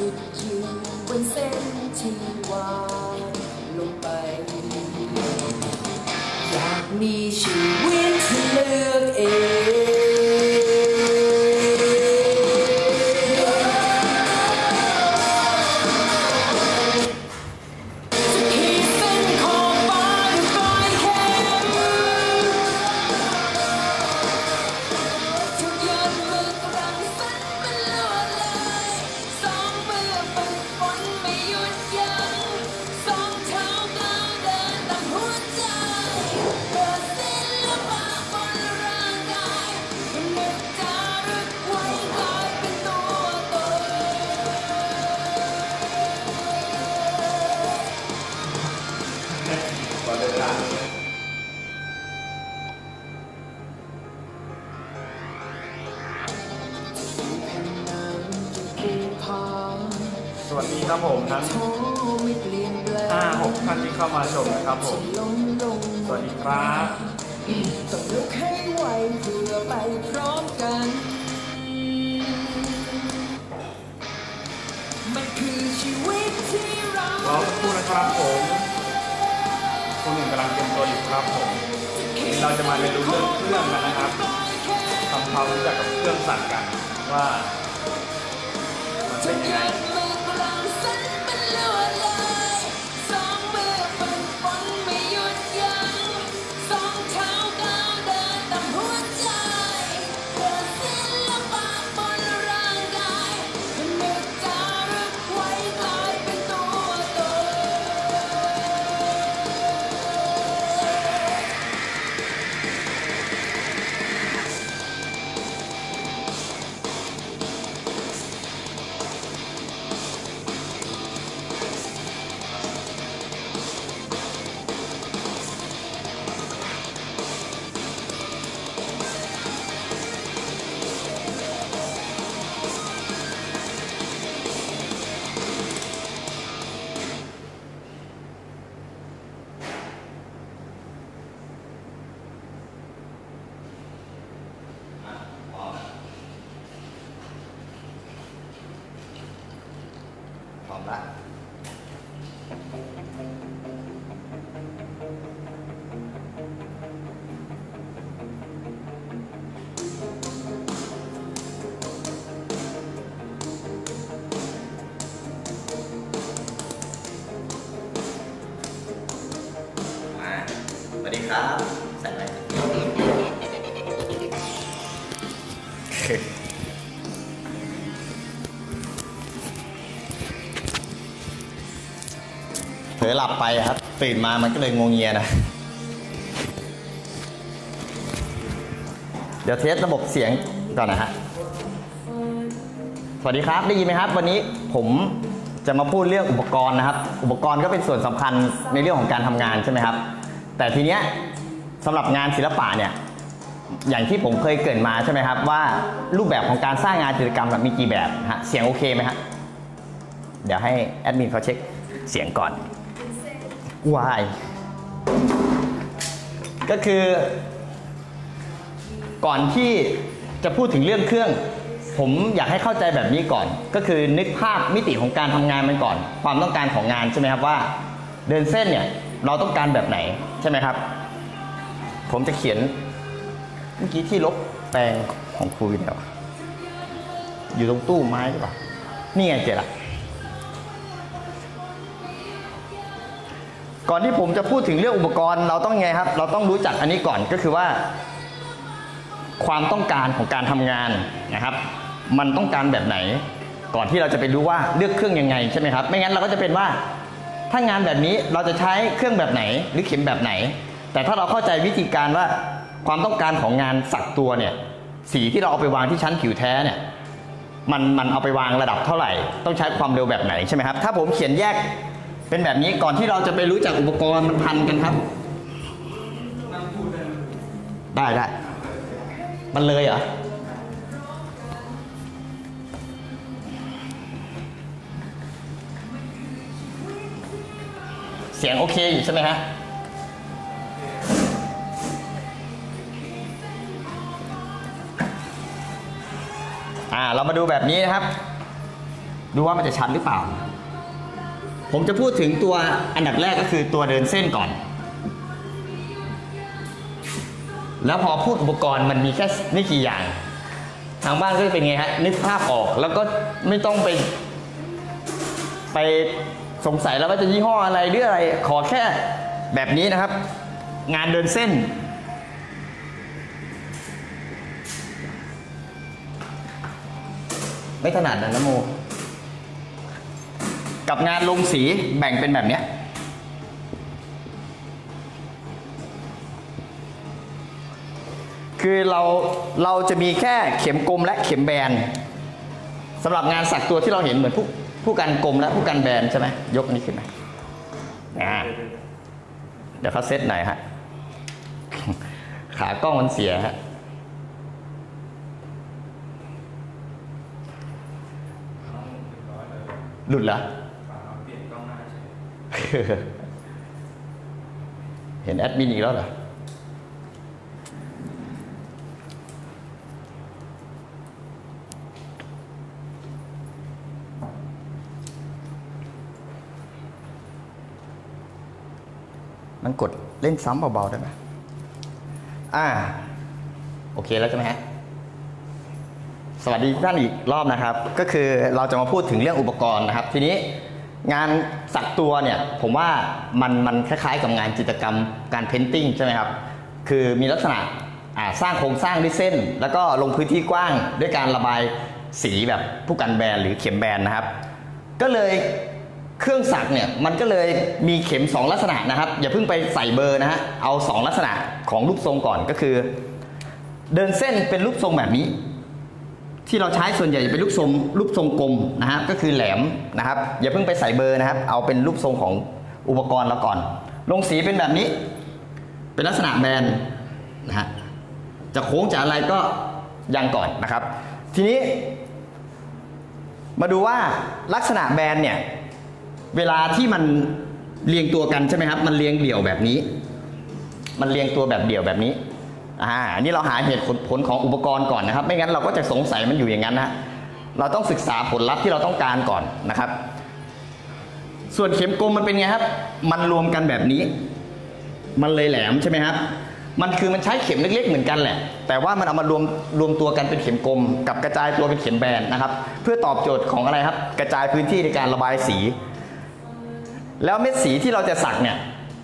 จุดยืนบนเส้นที่วางลงไปอยากมีชีวิตที่เลือกเองสวัสดีครับผมทั้ง5-6 ท่านที่เข้ามาชมนะครับผมสวัสดีครับต้องลุกให้ไวเพื่อไปพร้อมกันมันคือชีวิตที่เราขอบคุณนะครับผมคุณหนึ่งกำลังเตรียมตัวอยู่ครับผมเราจะมาเรียนรู้เรื่องเครื่องกันนะครับทำความรู้จักกับเครื่องสั่นกันว่ามันเป็นยังไงสวัสดีครับใส่ไปเผลอหลับไปครับตื่นมามันก็เลยงงเงียนะเดี๋ยวเทสระบบเสียงก่อนนะฮะสวัสดีครับได้ยินไหมครับวันนี้ผมจะมาพูดเรื่องอุปกรณ์นะครับอุปกรณ์ก็เป็นส่วนสำคัญในเรื่องของการทำงานใช่ไหมครับแต่ทีเนี้ยสำหรับงานศิลปะเนี่ยอย่างที่ผมเคยเกริ่นมาใช่ไหมครับว่ารูปแบบของการสร้างงานจิตรกรรมมีกี่แบบฮะเสียงโอเคไหมฮะเดี๋ยวให้แอดมินเขาเช็คเสียงก่อนวายก็คือก่อนที่จะพูดถึงเรื่องเครื่องผมอยากให้เข้าใจแบบนี้ก่อนก็คือนึกภาพมิติของการทำงานมันก่อนความต้องการของงานใช่ไหมครับว่าเดินเส้นเนี่ยเราต้องการแบบไหนใช่ไหมครับผมจะเขียนเมื่อกี้ที่ลบแปลงของครูเดียวอยู่ตรงตู้ไม้หรือเปล่านี่ไงเจ๊ละก่อนที่ผมจะพูดถึงเรื่องอุปกรณ์เราต้องไงครับเราต้องรู้จักอันนี้ก่อนก็คือว่าความต้องการของการทำงานนะครับมันต้องการแบบไหนก่อนที่เราจะไปรู้ว่าเลือกเครื่องยังไงใช่ไหมครับไม่งั้นเราก็จะเป็นว่าถ้างานแบบนี้เราจะใช้เครื่องแบบไหนหรือเข็มแบบไหนแต่ถ้าเราเข้าใจวิธีการว่า ความต้องการของงานสักตัวเนี่ยสีที่เราเอาไปวางที่ชั้นผิวแท้เนี่ยมันเอาไปวางระดับเท่าไหร่ต้องใช้ความเร็วแบบไหนใช่ไหมครับถ้าผมเขียนแยกเป็นแบบนี้ก่อนที่เราจะไปรู้จักอุปกรณ์มันพันกันครับได้มันเลยเหรอเสียงโอเคอยู่ใช่ไหมฮะเรามาดูแบบนี้นะครับดูว่ามันจะชัดหรือเปล่าผมจะพูดถึงตัวอันดับแรกก็คือตัวเดินเส้นก่อนแล้วพอพูดอุปกรณ์มันมีแค่ไม่กี่อย่างทางบ้านก็จะเป็นไงฮะนึกภาพออกแล้วก็ไม่ต้องไปสงสัยแล้วว่าจะยี่ห้ออะไรหรืออะไรขอแค่แบบนี้นะครับงานเดินเส้นไม่ถนัดนะโมกับงานลงสีแบ่งเป็นแบบเนี้ยคือเราจะมีแค่เข็มกลมและเข็มแบนสำหรับงานสักตัวที่เราเห็นเหมือนผู้กันกลมและผู้กันแบนใช่ไหมยกอันนี้ขึ้นมาเดี๋ยวเขาเซตหน่อยฮะขากล้องมันเสียฮะหลุดเหรอเห็นแอดมินอีกแล้วเหรอมันกดเล่นซ้ำเบาๆได้ไหมโอเคแล้วใช่ไหมฮะสวัสดีท่านอีกรอบนะครับก็คือเราจะมาพูดถึงเรื่องอุปกรณ์นะครับทีนี้งานสักตัวเนี่ยผมว่ามันคล้ายๆกับงานจิตรกรรมการเพนติ้งใช่ไหมครับคือมีลักษณะสร้างโครงสร้างด้วยเส้นแล้วก็ลงพื้นที่กว้างด้วยการระบายสีแบบผู้กันแบนหรือเข็มแบนนะครับก็เลยเครื่องสักเนี่ยมันก็เลยมีเข็ม2ลักษณะนะครับอย่าเพิ่งไปใส่เบอร์นะฮะเอา2ลักษณะของรูปทรงก่อนก็คือเดินเส้นเป็นรูปทรงแบบนี้ที่เราใช้ส่วนใหญ่จะเป็นรูปทรงกลมนะฮะก็คือแหลมนะครับอย่าเพิ่งไปใส่เบอร์นะครับเอาเป็นรูปทรงของอุปกรณ์เราก่อนลงสีเป็นแบบนี้เป็นลักษณะแบนนะฮะจะโค้งจะอะไรก็ยังก่อนนะครับทีนี้มาดูว่าลักษณะแบนเนี่ยเวลาที่มันเรียงตัวกันใช่ไหมครับมันเรียงเดี่ยวแบบนี้มันเรียงตัวแบบเดี่ยวแบบนี้อันนี้เราหาเหตุผลของอุปกรณ์ก่อนนะครับไม่งั้นเราก็จะสงสัยมันอยู่อย่างนั้นนะเราต้องศึกษาผลลัพธ์ที่เราต้องการก่อนนะครับส่วนเข็มกลมมันเป็นไงครับมันรวมกันแบบนี้มันเลยแหลมใช่ไหมครับมันคือมันใช้เข็มเล็กๆเหมือนกันแหละแต่ว่ามันเอามารวมตัวกันเป็นเข็มกลมกับกระจายตัวเป็นเข็มแบนนะครับเพื่อตอบโจทย์ของอะไรครับกระจายพื้นที่ในการระบายสีแล้วเม็ดสีที่เราจะสักเนี่ย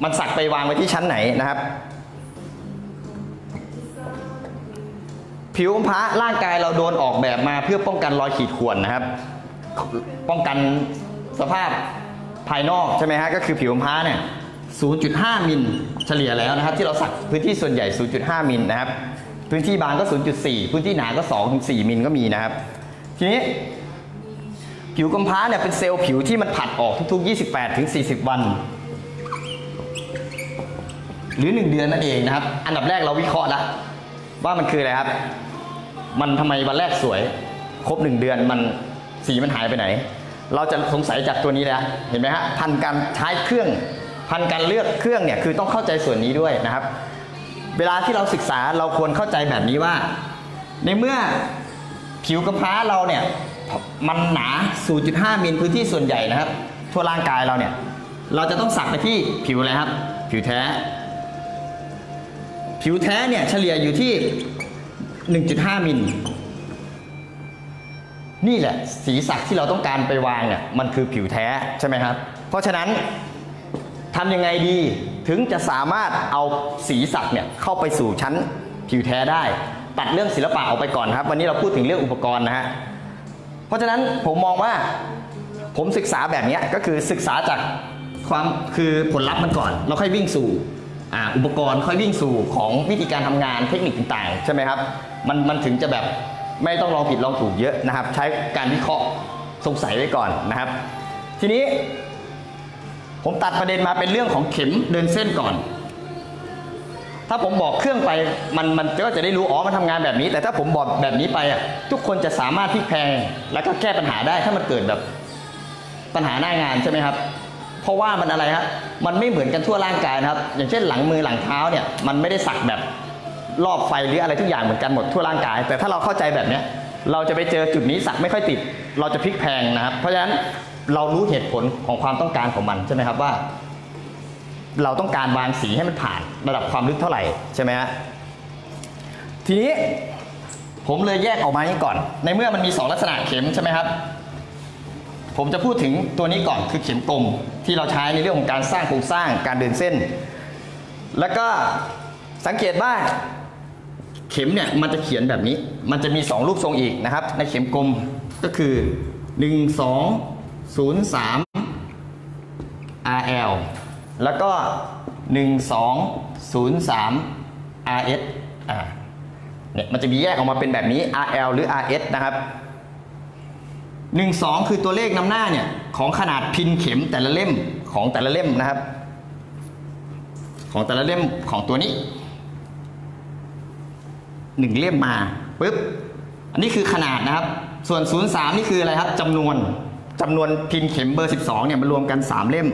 มันสักไปวางไว้ที่ชั้นไหนนะครับผิวพระร่างกายเราโดนออกแบบมาเพื่อป้องกันรอยขีดข่วนนะครับป้องกันสภาพภายนอกใช่ไหมฮะก็คือผิวพระเนี่ย 0.5 มิลเฉลี่ยแล้วนะครับที่เราสักพื้นที่ส่วนใหญ่ 0.5 มิลนะครับพื้นที่บางก็ 0.4 พื้นที่หนาก็ 2-4 มิลก็มีนะครับทีนี้ผิวกำพร้าเนี่ยเป็นเซลล์ผิวที่มันผลัดออกทุกๆ 28-40 วันหรือ1เดือนนั่นเองนะครับอันดับแรกเราวิเคราะห์แล้วว่ามันคืออะไรครับมันทำไมวันแรกสวยครบ1เดือนมันสีมันหายไปไหนเราจะสงสัยจากตัวนี้แล้วเห็นไหมฮะพันการใช้เครื่องพันการเลือกเครื่องเนี่ยคือต้องเข้าใจส่วนนี้ด้วยนะครับเวลาที่เราศึกษาเราควรเข้าใจแบบนี้ว่าในเมื่อผิวกำพร้าเราเนี่ยมันหนา 0.5 มิลพื้นที่ส่วนใหญ่นะครับทั่วร่างกายเราเนี่ยเราจะต้องสักไปที่ผิวอะไรครับผิวแท้เนี่ยเฉลี่ยอยู่ที่ 1.5 มิลนี่แหละสีสักที่เราต้องการไปวางเนี่ยมันคือผิวแท้ใช่ไหมครับเพราะฉะนั้นทำยังไงดีถึงจะสามารถเอาสีสักเนี่ยเข้าไปสู่ชั้นผิวแท้ได้ตัดเรื่องศิลปะออกไปก่อนครับวันนี้เราพูดถึงเรื่องอุปกรณ์นะฮะเพราะฉะนั้นผมมองว่าผมศึกษาแบบนี้ก็คือศึกษาจากความคือผลลัพธ์มันก่อนเราค่อยวิ่งสู่ อุปกรณ์ค่อยวิ่งสู่ของวิธีการทำงานเทคนิคต่างๆใช่ไหมครับมันถึงจะแบบไม่ต้องลองผิดลองถูกเยอะนะครับใช้การวิเคราะห์สงสัยไว้ก่อนนะครับทีนี้ผมตัดประเด็นมาเป็นเรื่องของเข็มเดินเส้นก่อนถ้าผมบอกเครื่องไปมันก็จะได้รู้อ๋อมันทำงานแบบนี้แต่ถ้าผมบอกแบบนี้ไปอ่ะทุกคนจะสามารถพลิกแพลงแล้วก็แก้ปัญหาได้ถ้ามันเกิดแบบปัญหาหน้างานใช่ไหมครับเพราะว่ามันอะไรครับมันไม่เหมือนกันทั่วร่างกายนะครับอย่างเช่นหลังมือหลังเท้าเนี่ยมันไม่ได้สักแบบรอบไฟหรืออะไรทุกอย่างเหมือนกันหมดทั่วร่างกายแต่ถ้าเราเข้าใจแบบนี้เราจะไปเจอจุดนี้สักไม่ค่อยติดเราจะพลิกแพลงนะครับเพราะฉะนั้นเรารู้เหตุผลของความต้องการของมันใช่ไหมครับว่าเราต้องการวางสีให้มันผ่านระดับความลึกเท่าไหร่ใช่ไหมฮะทีนี้ผมเลยแยกออกมาให้ก่อนในเมื่อมันมี2ลักษณะเข็มใช่ไหมครับผมจะพูดถึงตัวนี้ก่อนคือเข็มกลมที่เราใช้ในเรื่องของการสร้างโครงสร้างการเดินเส้นแล้วก็สังเกตว่าเข็มเนี่ยมันจะเขียนแบบนี้มันจะมี2รูปทรงอีกนะครับในเข็มกลมก็คือ1203 RL แล้วก็1203 RS เนี่ยมันจะมีแยกออกมาเป็นแบบนี้ RL หรือ RS นะครับ12คือตัวเลขนำหน้าเนี่ยของขนาดพินเข็มแต่ละเล่มของแต่ละเล่มนะครับของแต่ละเล่มของตัวนี้1เล่มมาปึ๊บอันนี้คือขนาดนะครับส่วน03นี่คืออะไรครับจำนวนพินเข็มเบอร์12เนี่ยมันรวมกัน3เล่ม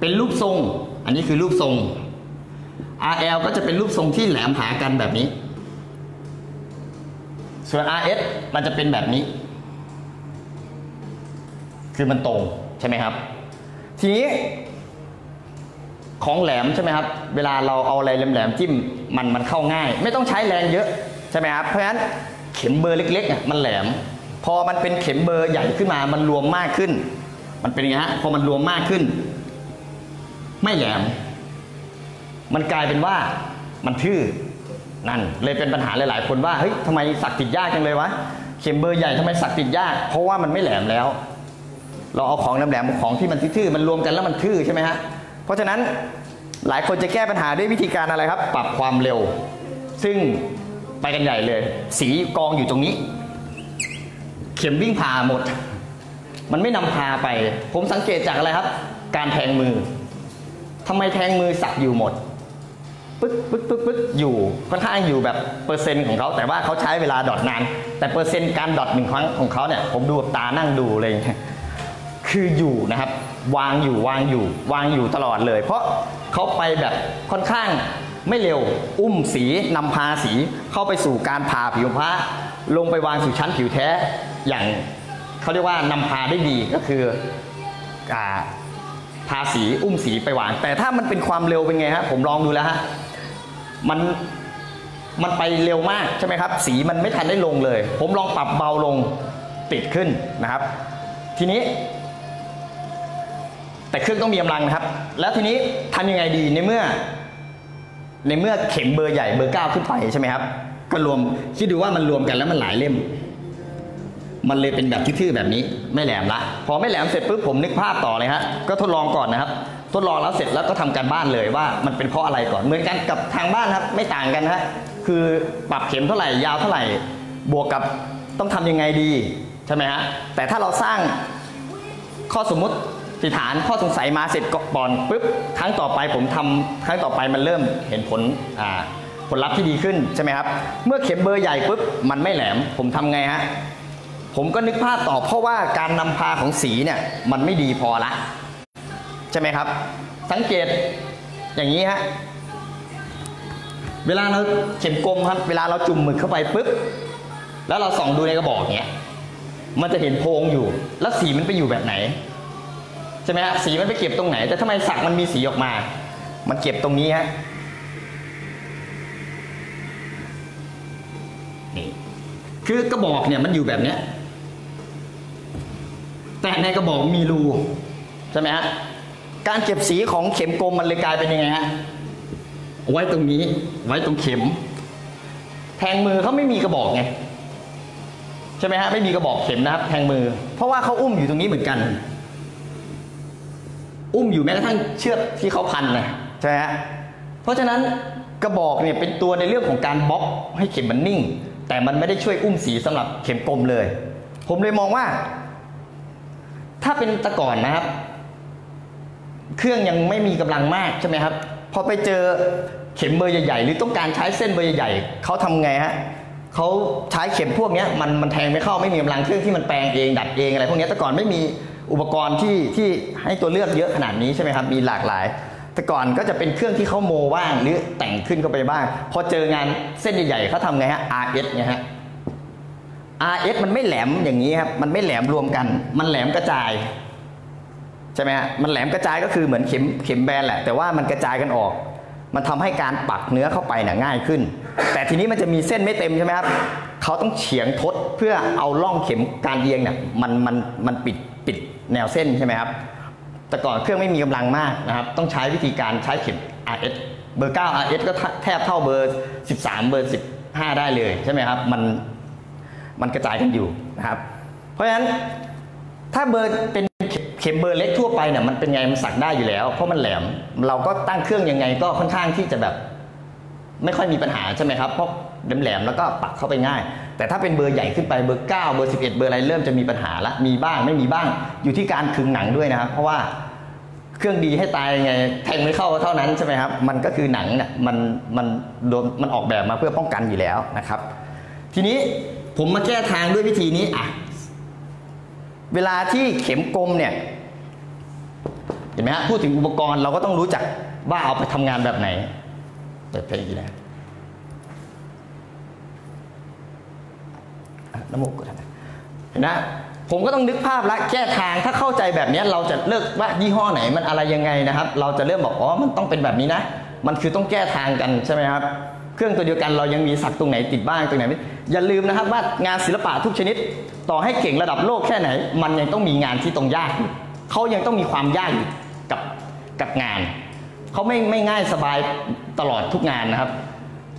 เป็นรูปทรงอันนี้คือรูปทรง RL ก็จะเป็นรูปทรงที่แหลมหากันแบบนี้ส่วน RS มันจะเป็นแบบนี้คือมันตรงใช่ไหมครับทีนี้ของแหลมใช่ไหมครับเวลาเราเอาอะไรแหลมๆจิ้มมันเข้าง่ายไม่ต้องใช้แรงเยอะใช่ไหมครับเพราะฉะนั้นเข็มเบอร์เล็กๆมันแหลมพอมันเป็นเข็มเบอร์ใหญ่ขึ้นมามันรวมมากขึ้นมันเป็นไงฮะพอมันรวมมากขึ้นไม่แหลมมันกลายเป็นว่ามันทื่อนั่นเลยเป็นปัญหาหลายๆคนว่าเฮ้ยทำไมสักติดยากจังเลยวะเข็มเบอร์ใหญ่ทำไมสักติดยากเพราะว่ามันไม่แหลมแล้วเราเอาของแหลมๆของที่มันทื่อมันรวมกันแล้วมันทื่อใช่ไหมฮะเพราะฉะนั้นหลายคนจะแก้ปัญหาด้วยวิธีการอะไรครับปรับความเร็วซึ่งไปกันใหญ่เลยสีกองอยู่ตรงนี้เข็มวิ่งพาหมดมันไม่นำพาไปผมสังเกตจากอะไรครับการแทงมือทำไมแทงมือสักอยู่หมดปึ๊กปึ๊กปึ๊กปึ๊กอยู่ค่อนข้างอยู่แบบเปอร์เซ็นต์ของเขาแต่ว่าเขาใช้เวลาดอทนานแต่เปอร์เซ็นต์การดอทหนึ่งครั้งของเขาเนี่ยผมดูตานั่งดูเลยคืออยู่นะครับวางอยู่ตลอดเลยเพราะเขาไปแบบค่อนข้างไม่เร็วอุ้มสีนำพาสีเข้าไปสู่การผ่าผิวผ้าลงไปวางสู่ชั้นผิวแท้อย่างเขาเรียกว่านำพาได้ดีก็คือพาสีอุ้มสีไปวางแต่ถ้ามันเป็นความเร็วเป็นไงฮะผมลองดูแล้วฮะมันไปเร็วมากใช่ไหมครับสีมันไม่ทันได้ลงเลยผมลองปรับเบาลงติดขึ้นนะครับทีนี้แต่เครื่องต้องมีกำลังนะครับแล้วทีนี้ทำยังไงดีในเมื่อเข็มเบอร์ใหญ่เบอร์9ขึ้นไปใช่ไหมครับก็รวมคิดดูว่ามันรวมกันแล้วมันหลายเล่มมันเลยเป็นแบบทื่อๆแบบนี้ไม่แหลมละพอไม่แหลมเสร็จปุ๊บผมนึกภาพต่อเลยฮะก็ทดลองก่อนนะครับทดลองแล้วเสร็จแล้วก็ทำการบ้านเลยว่ามันเป็นเพราะอะไรก่อนเหมือนกันกับทางบ้านครับไม่ต่างกันฮะคือปรับเข็มเท่าไหร่ยาวเท่าไหร่บวกกับต้องทำยังไงดีใช่ไหมฮะแต่ถ้าเราสร้างข้อสมมุติฐานข้อสงสัยมาเสร็จก่อนปุ๊บครั้งต่อไปผมทำครั้งต่อไปมันเริ่มเห็นผลลัพธ์ที่ดีขึ้นใช่ไหมครับเมื่อเข็มเบอร์ใหญ่ปุ๊บมันไม่แหลมผมทำไงฮะผมก็นึกภาพต่อเพราะว่าการนำพาของสีเนี่ยมันไม่ดีพอละใช่ไหมครับสังเกตอย่างนี้ฮะเวลาเราเข็มกลมครับเวลาเราจุ่มหมึกเข้าไปปุ๊บแล้วเราส่องดูในกระบอกเนี้ยมันจะเห็นโพรงอยู่แล้วสีมันไปอยู่แบบไหนใช่ไหมฮะสีมันไปเก็บตรงไหนแต่ทำไมสักมันมีสีออกมามันเก็บตรงนี้ฮะนี่คือกระบอกเนี่ยมันอยู่แบบเนี้ยแต่ในกระบอกมีรูใช่ไหมฮะการเก็บสีของเข็มกลมมันเลยกลายเป็นยังไงฮะไว้ตรงนี้ไว้ตรงเข็มแทงมือเขาไม่มีกระบอกไงใช่ไหมฮะไม่มีกระบอกเข็มนะครับแทงมือเพราะว่าเขาอุ้มอยู่ตรงนี้เหมือนกันอุ้มอยู่แม้กระทั่งเชือกที่เขาพันเลยใช่ไหมฮะ เพราะฉะนั้นกระบอกเนี่ยเป็นตัวในเรื่องของการบล็อกให้เข็มมันนิ่งแต่มันไม่ได้ช่วยอุ้มสีสำหรับเข็มกลมเลยผมเลยมองว่าถ้าเป็นตะก่อนนะครับเครื่องยังไม่มีกำลังมากใช่ไหมครับพอไปเจอเข็มเบอร์ใหญ่ๆหรือต้องการใช้เส้นเบอร์ใหญ่ๆเขาทำไงฮะเขาใช้เข็มพวกนี้มันแทงไม่เข้าไม่มีกำลังเครื่องที่มันแปลงเองดัดเองอะไรพวกนี้แต่ก่อนไม่มีอุปกรณ์ที่ให้ตัวเลือกเยอะขนาดนี้ใช่ไหมครับมีหลากหลายแต่ก่อนก็จะเป็นเครื่องที่เขาโมว่างหรือแต่งขึ้นเข้าไปบ้างพอเจองานเส้นใหญ่ๆเขาทำไงฮะ RS เนี่ยฮะ RS มันไม่แหลมอย่างนี้ครับมันไม่แหลมรวมกันมันแหลมกระจายใช่ไหมฮะมันแหลมกระจายก็คือเหมือนเข็มแบนแหละแต่ว่ามันกระจายกันออกมันทำให้การปักเนื้อเข้าไปเนี่ยง่ายขึ้นแต่ทีนี้มันจะมีเส้นไม่เต็มใช่ไหมครับเขาต้องเฉียงทดเพื่อเอาล่องเข็มการเอียงเนี่ยมันปิดแนวเส้นใช่ไหมครับแต่ก่อนเครื่องไม่มีกำลังมากนะครับต้องใช้วิธีการใช้เข็ม RS เบอร์9 RS ก็แทบเท่าเบอร์13เบอร์15ได้เลยใช่ไหมครับมันกระจายกันอยู่นะครับเพราะฉะนั้นถ้าเบอร์เป็นเข็มเบอร์เล็กทั่วไปเนี่ยมันเป็นไงมันสักได้อยู่แล้วเพราะมันแหลมเราก็ตั้งเครื่องยังไงก็ค่อนข้างที่จะแบบไม่ค่อยมีปัญหาใช่ไหมครับเพราะแหลมๆแล้วก็ปักเข้าไปง่ายแต่ถ้าเป็นเบอร์ใหญ่ขึ้นไปเบอร์9เบอร์11เบอร์อะไรเริ่มจะมีปัญหาละมีบ้างไม่มีบ้างอยู่ที่การขึงหนังด้วยนะครับเพราะว่าเครื่องดีให้ตายยังไงแทงไม่เข้าเท่านั้นใช่ไหมครับมันก็คือหนังเนี่ยมันออกแบบมาเพื่อป้องกันอยู่แล้วนะครับทีนี้ผมมาแก้ทางด้วยวิธีนี้อ่ะเวลาที่เข็มกลมเนี่ยเห็นไหมฮะพูดถึงอุปกรณ์เราก็ต้องรู้จักว่าเอาไปทำงานแบบไหนเปิดเพลงอีกแล้วน้ำมูกก็ทำได้เห็นนะผมก็ต้องนึกภาพละแก้ทางถ้าเข้าใจแบบนี้เราจะเลิกว่ายี่ห้อไหนมันอะไรยังไงนะครับเราจะเริ่มบอกอ๋อมันต้องเป็นแบบนี้นะมันคือต้องแก้ทางกันใช่ไหมครับเครื่องตัวเดียวกันเรายังมีสักตรงไหนติดบ้างตรงไหนไม่อย่าลืมนะครับว่างานศิลปะทุกชนิดต่อให้เก่งระดับโลกแค่ไหนมันยังต้องมีงานที่ตรงยากเขายังต้องมีความยากอยู่กับงานเขาไม่ง่ายสบายตลอดทุกงานนะครับ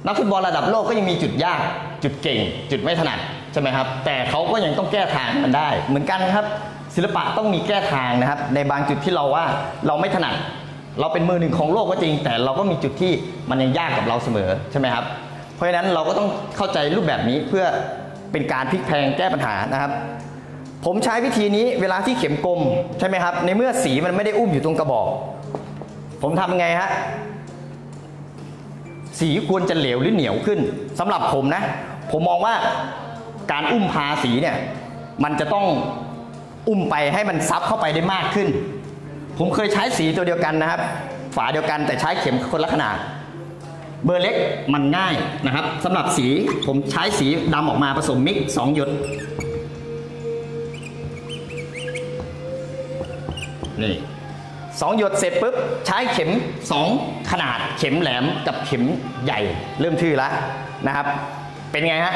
นักฟุตบอลระดับโลกก็ยังมีจุดยากจุดเก่งจุดไม่ถนัดใช่ไหมครับแต่เขาก็ยังต้องแก้ทางมันได้เหมือนกันครับศิลปะต้องมีแก้ทางนะครับในบางจุดที่เราว่าเราไม่ถนัดเราเป็นมือหนึ่งของโลกก็จริงแต่เราก็มีจุดที่มันยังยากกับเราเสมอใช่ไหมครับเพราะฉะนั้นเราก็ต้องเข้าใจรูปแบบนี้เพื่อเป็นการพลิกแพลงแก้ปัญหานะครับผมใช้วิธีนี้เวลาที่เข็มกลมใช่ไหมครับในเมื่อสีมันไม่ได้อุ้มอยู่ตรงกระบอกผมทำไงฮะสีควรจะเหลวหรือเหนียวขึ้นสำหรับผมนะผมมองว่าการอุ้มพาสีเนี่ยมันจะต้องอุ้มไปให้มันซับเข้าไปได้มากขึ้นผมเคยใช้สีตัวเดียวกันนะครับฝาเดียวกันแต่ใช้เข็มคนละขนาดเบอร์เล็กมันง่ายนะครับสำหรับสีผมใช้สีดำออกมาผสมมิกซ์2 หยดนี่2 หยดเสร็จปุ๊บใช้เข็ม2ขนาดเข็มแหลมกับเข็มใหญ่เริ่มทื่อแล้วนะครับเป็นไงฮะ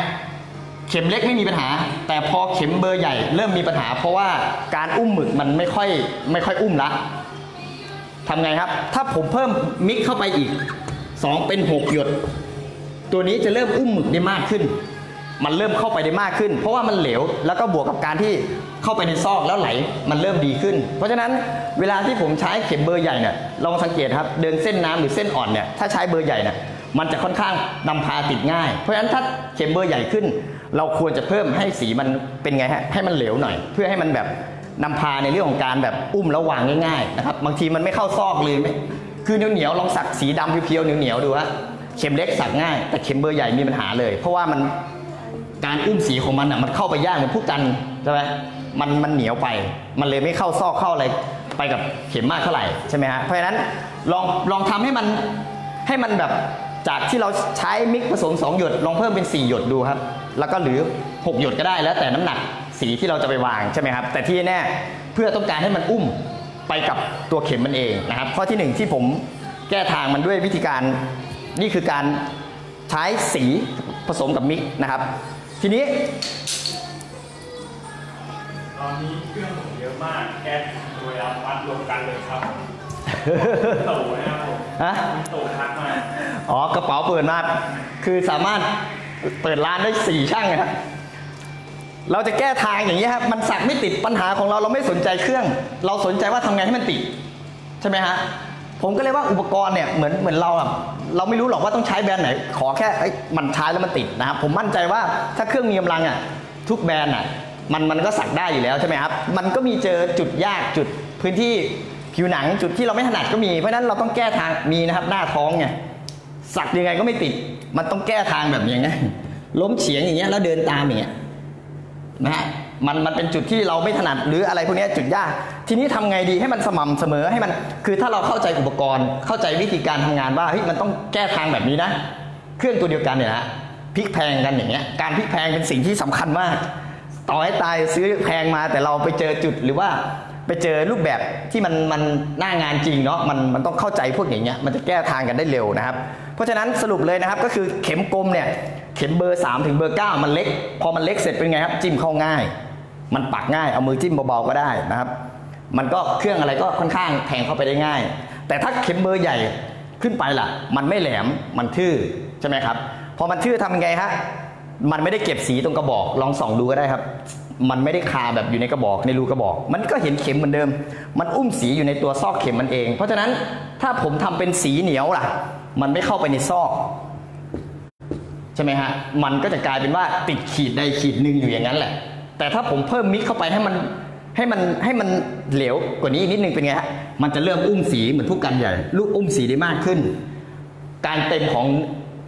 เข็มเล็กไม่มีปัญหาแต่พอเข็มเบอร์ใหญ่เริ่มมีปัญหาเพราะว่าการอุ้มหมึกมันไม่ค่อยอุ้มละทำไงครับถ้าผมเพิ่มมิกเข้าไปอีก2เป็น6 หยดตัวนี้จะเริ่มอุ้มหมึกได้มากขึ้นมันเริ่มเข้าไปได้มากขึ้นเพราะว่ามันเหลวแล้วก็บวกกับการที่เข้าไปในซอกแล้วไหลมันเริ่มดีขึ้นเพราะฉะนั้นเวลาที่ผมใช้เข็มเบอร์ใหญ่เนี่ยลองสังเกตครับเดินเส้นน้ำหรือเส้นอ่อนเนี่ยถ้าใช้เบอร์ใหญ่เนี่ยมันจะค่อนข้างนำพาติดง่ายเพราะฉะนั้นถ้าเข็มเบอร์ใหญ่ขึ้นเราควรจะเพิ่มให้สีมันเป็นไงฮะให้มันเหลวหน่อยเพื่อให้มันแบบนำพาในเรื่องของการแบบอุ้มแล้ววางง่ายๆนะครับบางทีมันไม่เข้าซอกเลยคือเหนียวๆลองสักสีดำเพียวๆเหนียวๆดูฮะเข็มเล็กสักง่ายแต่เข็มเบอร์ใหญ่มีปัญหาเลยเพราะว่ามันการอุ้มสีของมันอ่ะมันเข้าไปยากเหมือนพวกกันใช่ไหมมันเหนียวไปมันเลยไม่เข้าซอกเข้าอะไรไปกับเข็มมากเท่าไหร่ใช่ไหมฮะเพราะฉะนั้นลองทำให้มันแบบจากที่เราใช้มิกผสม2 หยดลองเพิ่มเป็น4 หยดดูครับแล้วก็หรือ6 หยดก็ได้แล้วแต่น้ำหนักสีที่เราจะไปวางใช่ไหมครับแต่ที่แน่เพื่อต้องการให้มันอุ้มไปกับตัวเข็มมันเองนะครับข้อที่1ที่ผมแก้ทางมันด้วยวิธีการนี่คือการใช้สีผสมกับมิกนะครับทีนี้ตอนนี้เครื่องเยอะมากแก๊สโดยอัตวัดรวมกันเลยครับโตนะครับผมโตทักมากอ๋อกระเป๋าเปิดมาคือสามารถเปิดร้านได้4ช่างครับเราจะแก้ทางอย่างนี้ครับมันสักไม่ติดปัญหาของเราไม่สนใจเครื่องเราสนใจว่าทำไงให้มันติดใช่ไหมฮะ ผมก็เลยว่าอุปกรณ์เนี่ยเหมือนเราอะเราไม่รู้หรอกว่าต้องใช้แบรนด์ไหนขอแค่มันใช้แล้วมันติดนะครับผมมั่นใจว่าถ้าเครื่องมีกำลังอะทุกแบรนด์อะมันก็สักได้อยู่แล้วใช่ไหมครับมันก็มีเจอจุดยากจุดพื้นที่ผิวหนังจุดที่เราไม่ถนัดก็มีเพราะนั้นเราต้องแก้ทางมีนะครับหน้าท้องไงสักยังไงก็ไม่ติดมันต้องแก้ทางแบบอย่างเงี้ยล้มเฉียงอย่างเงี้ยแล้วเดินตามอย่างเงี้ยนะฮะมันเป็นจุดที่เราไม่ถนัดหรืออะไรพวกนี้จุดยากทีนี้ทำไงดีให้มันสม่ำเสมอให้มันคือถ้าเราเข้าใจอุปกรณ์เข้าใจวิธีการทำงานว่าเฮ้ยมันต้องแก้ทางแบบนี้นะเครื่องตัวเดียวกันเนี่ยฮะพลิกแพงกันอย่างเงี้ยการพลิกแพงเป็นสิ่งที่สำคัญมากต่อให้ตายซื้อแพงมาแต่เราไปเจอจุดหรือว่าไปเจอรูปแบบที่มันหน้างานจริงเนาะมันต้องเข้าใจพวกอย่างเงี้ยมันจะแก้ทางกันได้เร็วนะครับเพราะฉะนั้นสรุปเลยนะครับก็คือเข็มกลมเนี่ยเข็มเบอร์3ถึงเบอร์9มันเล็กพอมันเล็กเสร็จเป็นไงครับจิ้มเข้าง่ายมันปักง่ายเอามือจิ้มเบาๆก็ได้นะครับมันก็เครื่องอะไรก็ค่อนข้างแทงเข้าไปได้ง่ายแต่ถ้าเข็มเบอร์ใหญ่ขึ้นไปล่ะมันไม่แหลมมันทื่อใช่ไหมครับพอมันทื่อทำไงฮะมันไม่ได้เก็บสีตรงกระบอกลองส่องดูก็ได้ครับมันไม่ได้คาแบบอยู่ในกระบอกในรูกระบอกมันก็เห็นเข็มเหมือนเดิมมันอุ้มสีอยู่ในตัวซอกเข็มมันเองเพราะฉะนั้นถ้าผมทำเป็นสีเหนียวล่ะมันไม่เข้าไปในซอกใช่ไหมฮะมันก็จะกลายเป็นว่าติดขีดใดขีดหนึ่งอยู่อย่างนั้นแหละแต่ถ้าผมเพิ่มมิดเข้าไปให้มันเหลวกว่านี้นิดนึงเป็นไงฮะมันจะเริ่มอุ้มสีเหมือนผู้กันใหญ่ลูกอุ้มสีได้มากขึ้นการเต็มของ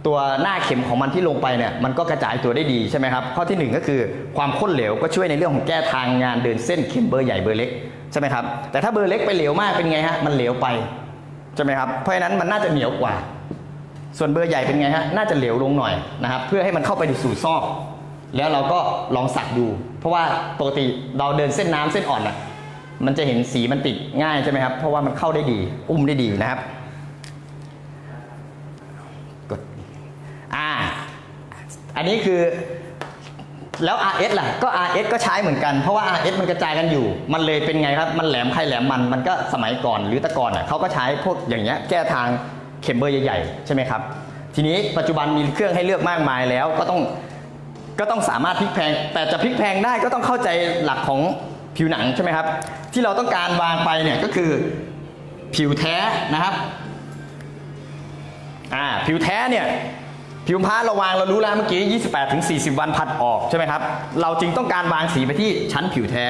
ตัวหน้าเข็มของมันที่ลงไปเนี่ยมันก็กระจายตัวได้ดีใช่ไหมครับข้อที่1ก็คือความข้นเหลวก็ช่วยในเรื่องของแก้ทางงานเดินเส้นเข็มเบอร์ใหญ่เบอร์เล็กใช่ไหมครับแต่ถ้าเบอร์เล็กไปเหลวมากเป็นไงฮะมันเหลวไปใช่ไหมครับเพราะฉะนั้นมันน่าจะเหนียวกว่าส่วนเบอร์ใหญ่เป็นไงฮะน่าจะเหลวลงหน่อยนะครับเพื่อให้มันเข้าไปสู่ซอกแล้วเราก็ลองสักดูเพราะว่าปกติเราเดินเส้นน้ำเส้นอ่อนอ่ะมันจะเห็นสีมันติดง่ายใช่ไหมครับเพราะว่ามันเข้าได้ดีอุ้มได้ดีนะครับอันนี้คือแล้ว RS ล่ะก็ RS ก็ใช้เหมือนกันเพราะว่า RS มันกระจายกันอยู่มันเลยเป็นไงครับมันแหลมใครแหลมมันก็สมัยก่อนหรือตะก่อนเขาก็ใช้พวกอย่างเงี้ยแก้ทางเข็มเบอร์ใหญ่ๆใช่ไหมครับทีนี้ปัจจุบันมีเครื่องให้เลือกมากมายแล้วก็ต้องสามารถพลิกแพงแต่จะพลิกแพงได้ก็ต้องเข้าใจหลักของผิวหนังใช่ไหมครับที่เราต้องการวางไปเนี่ยก็คือผิวแท้นะครับผิวแท้เนี่ยผิวผ้าเราวางเรารู้แล้วเมื่อกี้28ถึง40 วันผัดออกใช่ไหมครับเราจึงต้องการวางสีไปที่ชั้นผิวแท้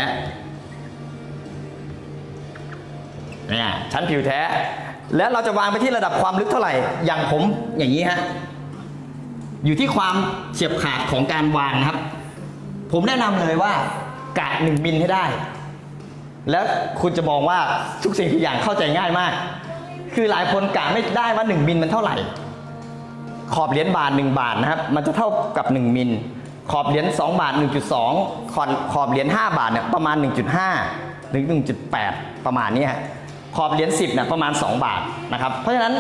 เนี่ยชั้นผิวแท้แล้วเราจะวางไปที่ระดับความลึกเท่าไหร่อย่างผมอย่างนี้ฮะอยู่ที่ความเฉียบขาดของการวางครับผมแนะนำเลยว่ากะ1 มิลให้ได้แล้วคุณจะมองว่าทุกสิ่งทุกอย่างเข้าใจง่ายมากคือหลายคนกะไม่ได้ว่า1 มิลมันเท่าไหร่ขอบเหรียญบาท1 บาทนะครับมันจะเท่ากับ1 มิลขอบเหรียญ2 บาท 1.2 ขอบเหรียญ5 บาทเนี่ยประมาณ 1.5 ถึง 1.8 ประมาณนี้ขอบเหรียญ10เนี่ยประมาณ2 บาทนะครับเพราะฉะนั้น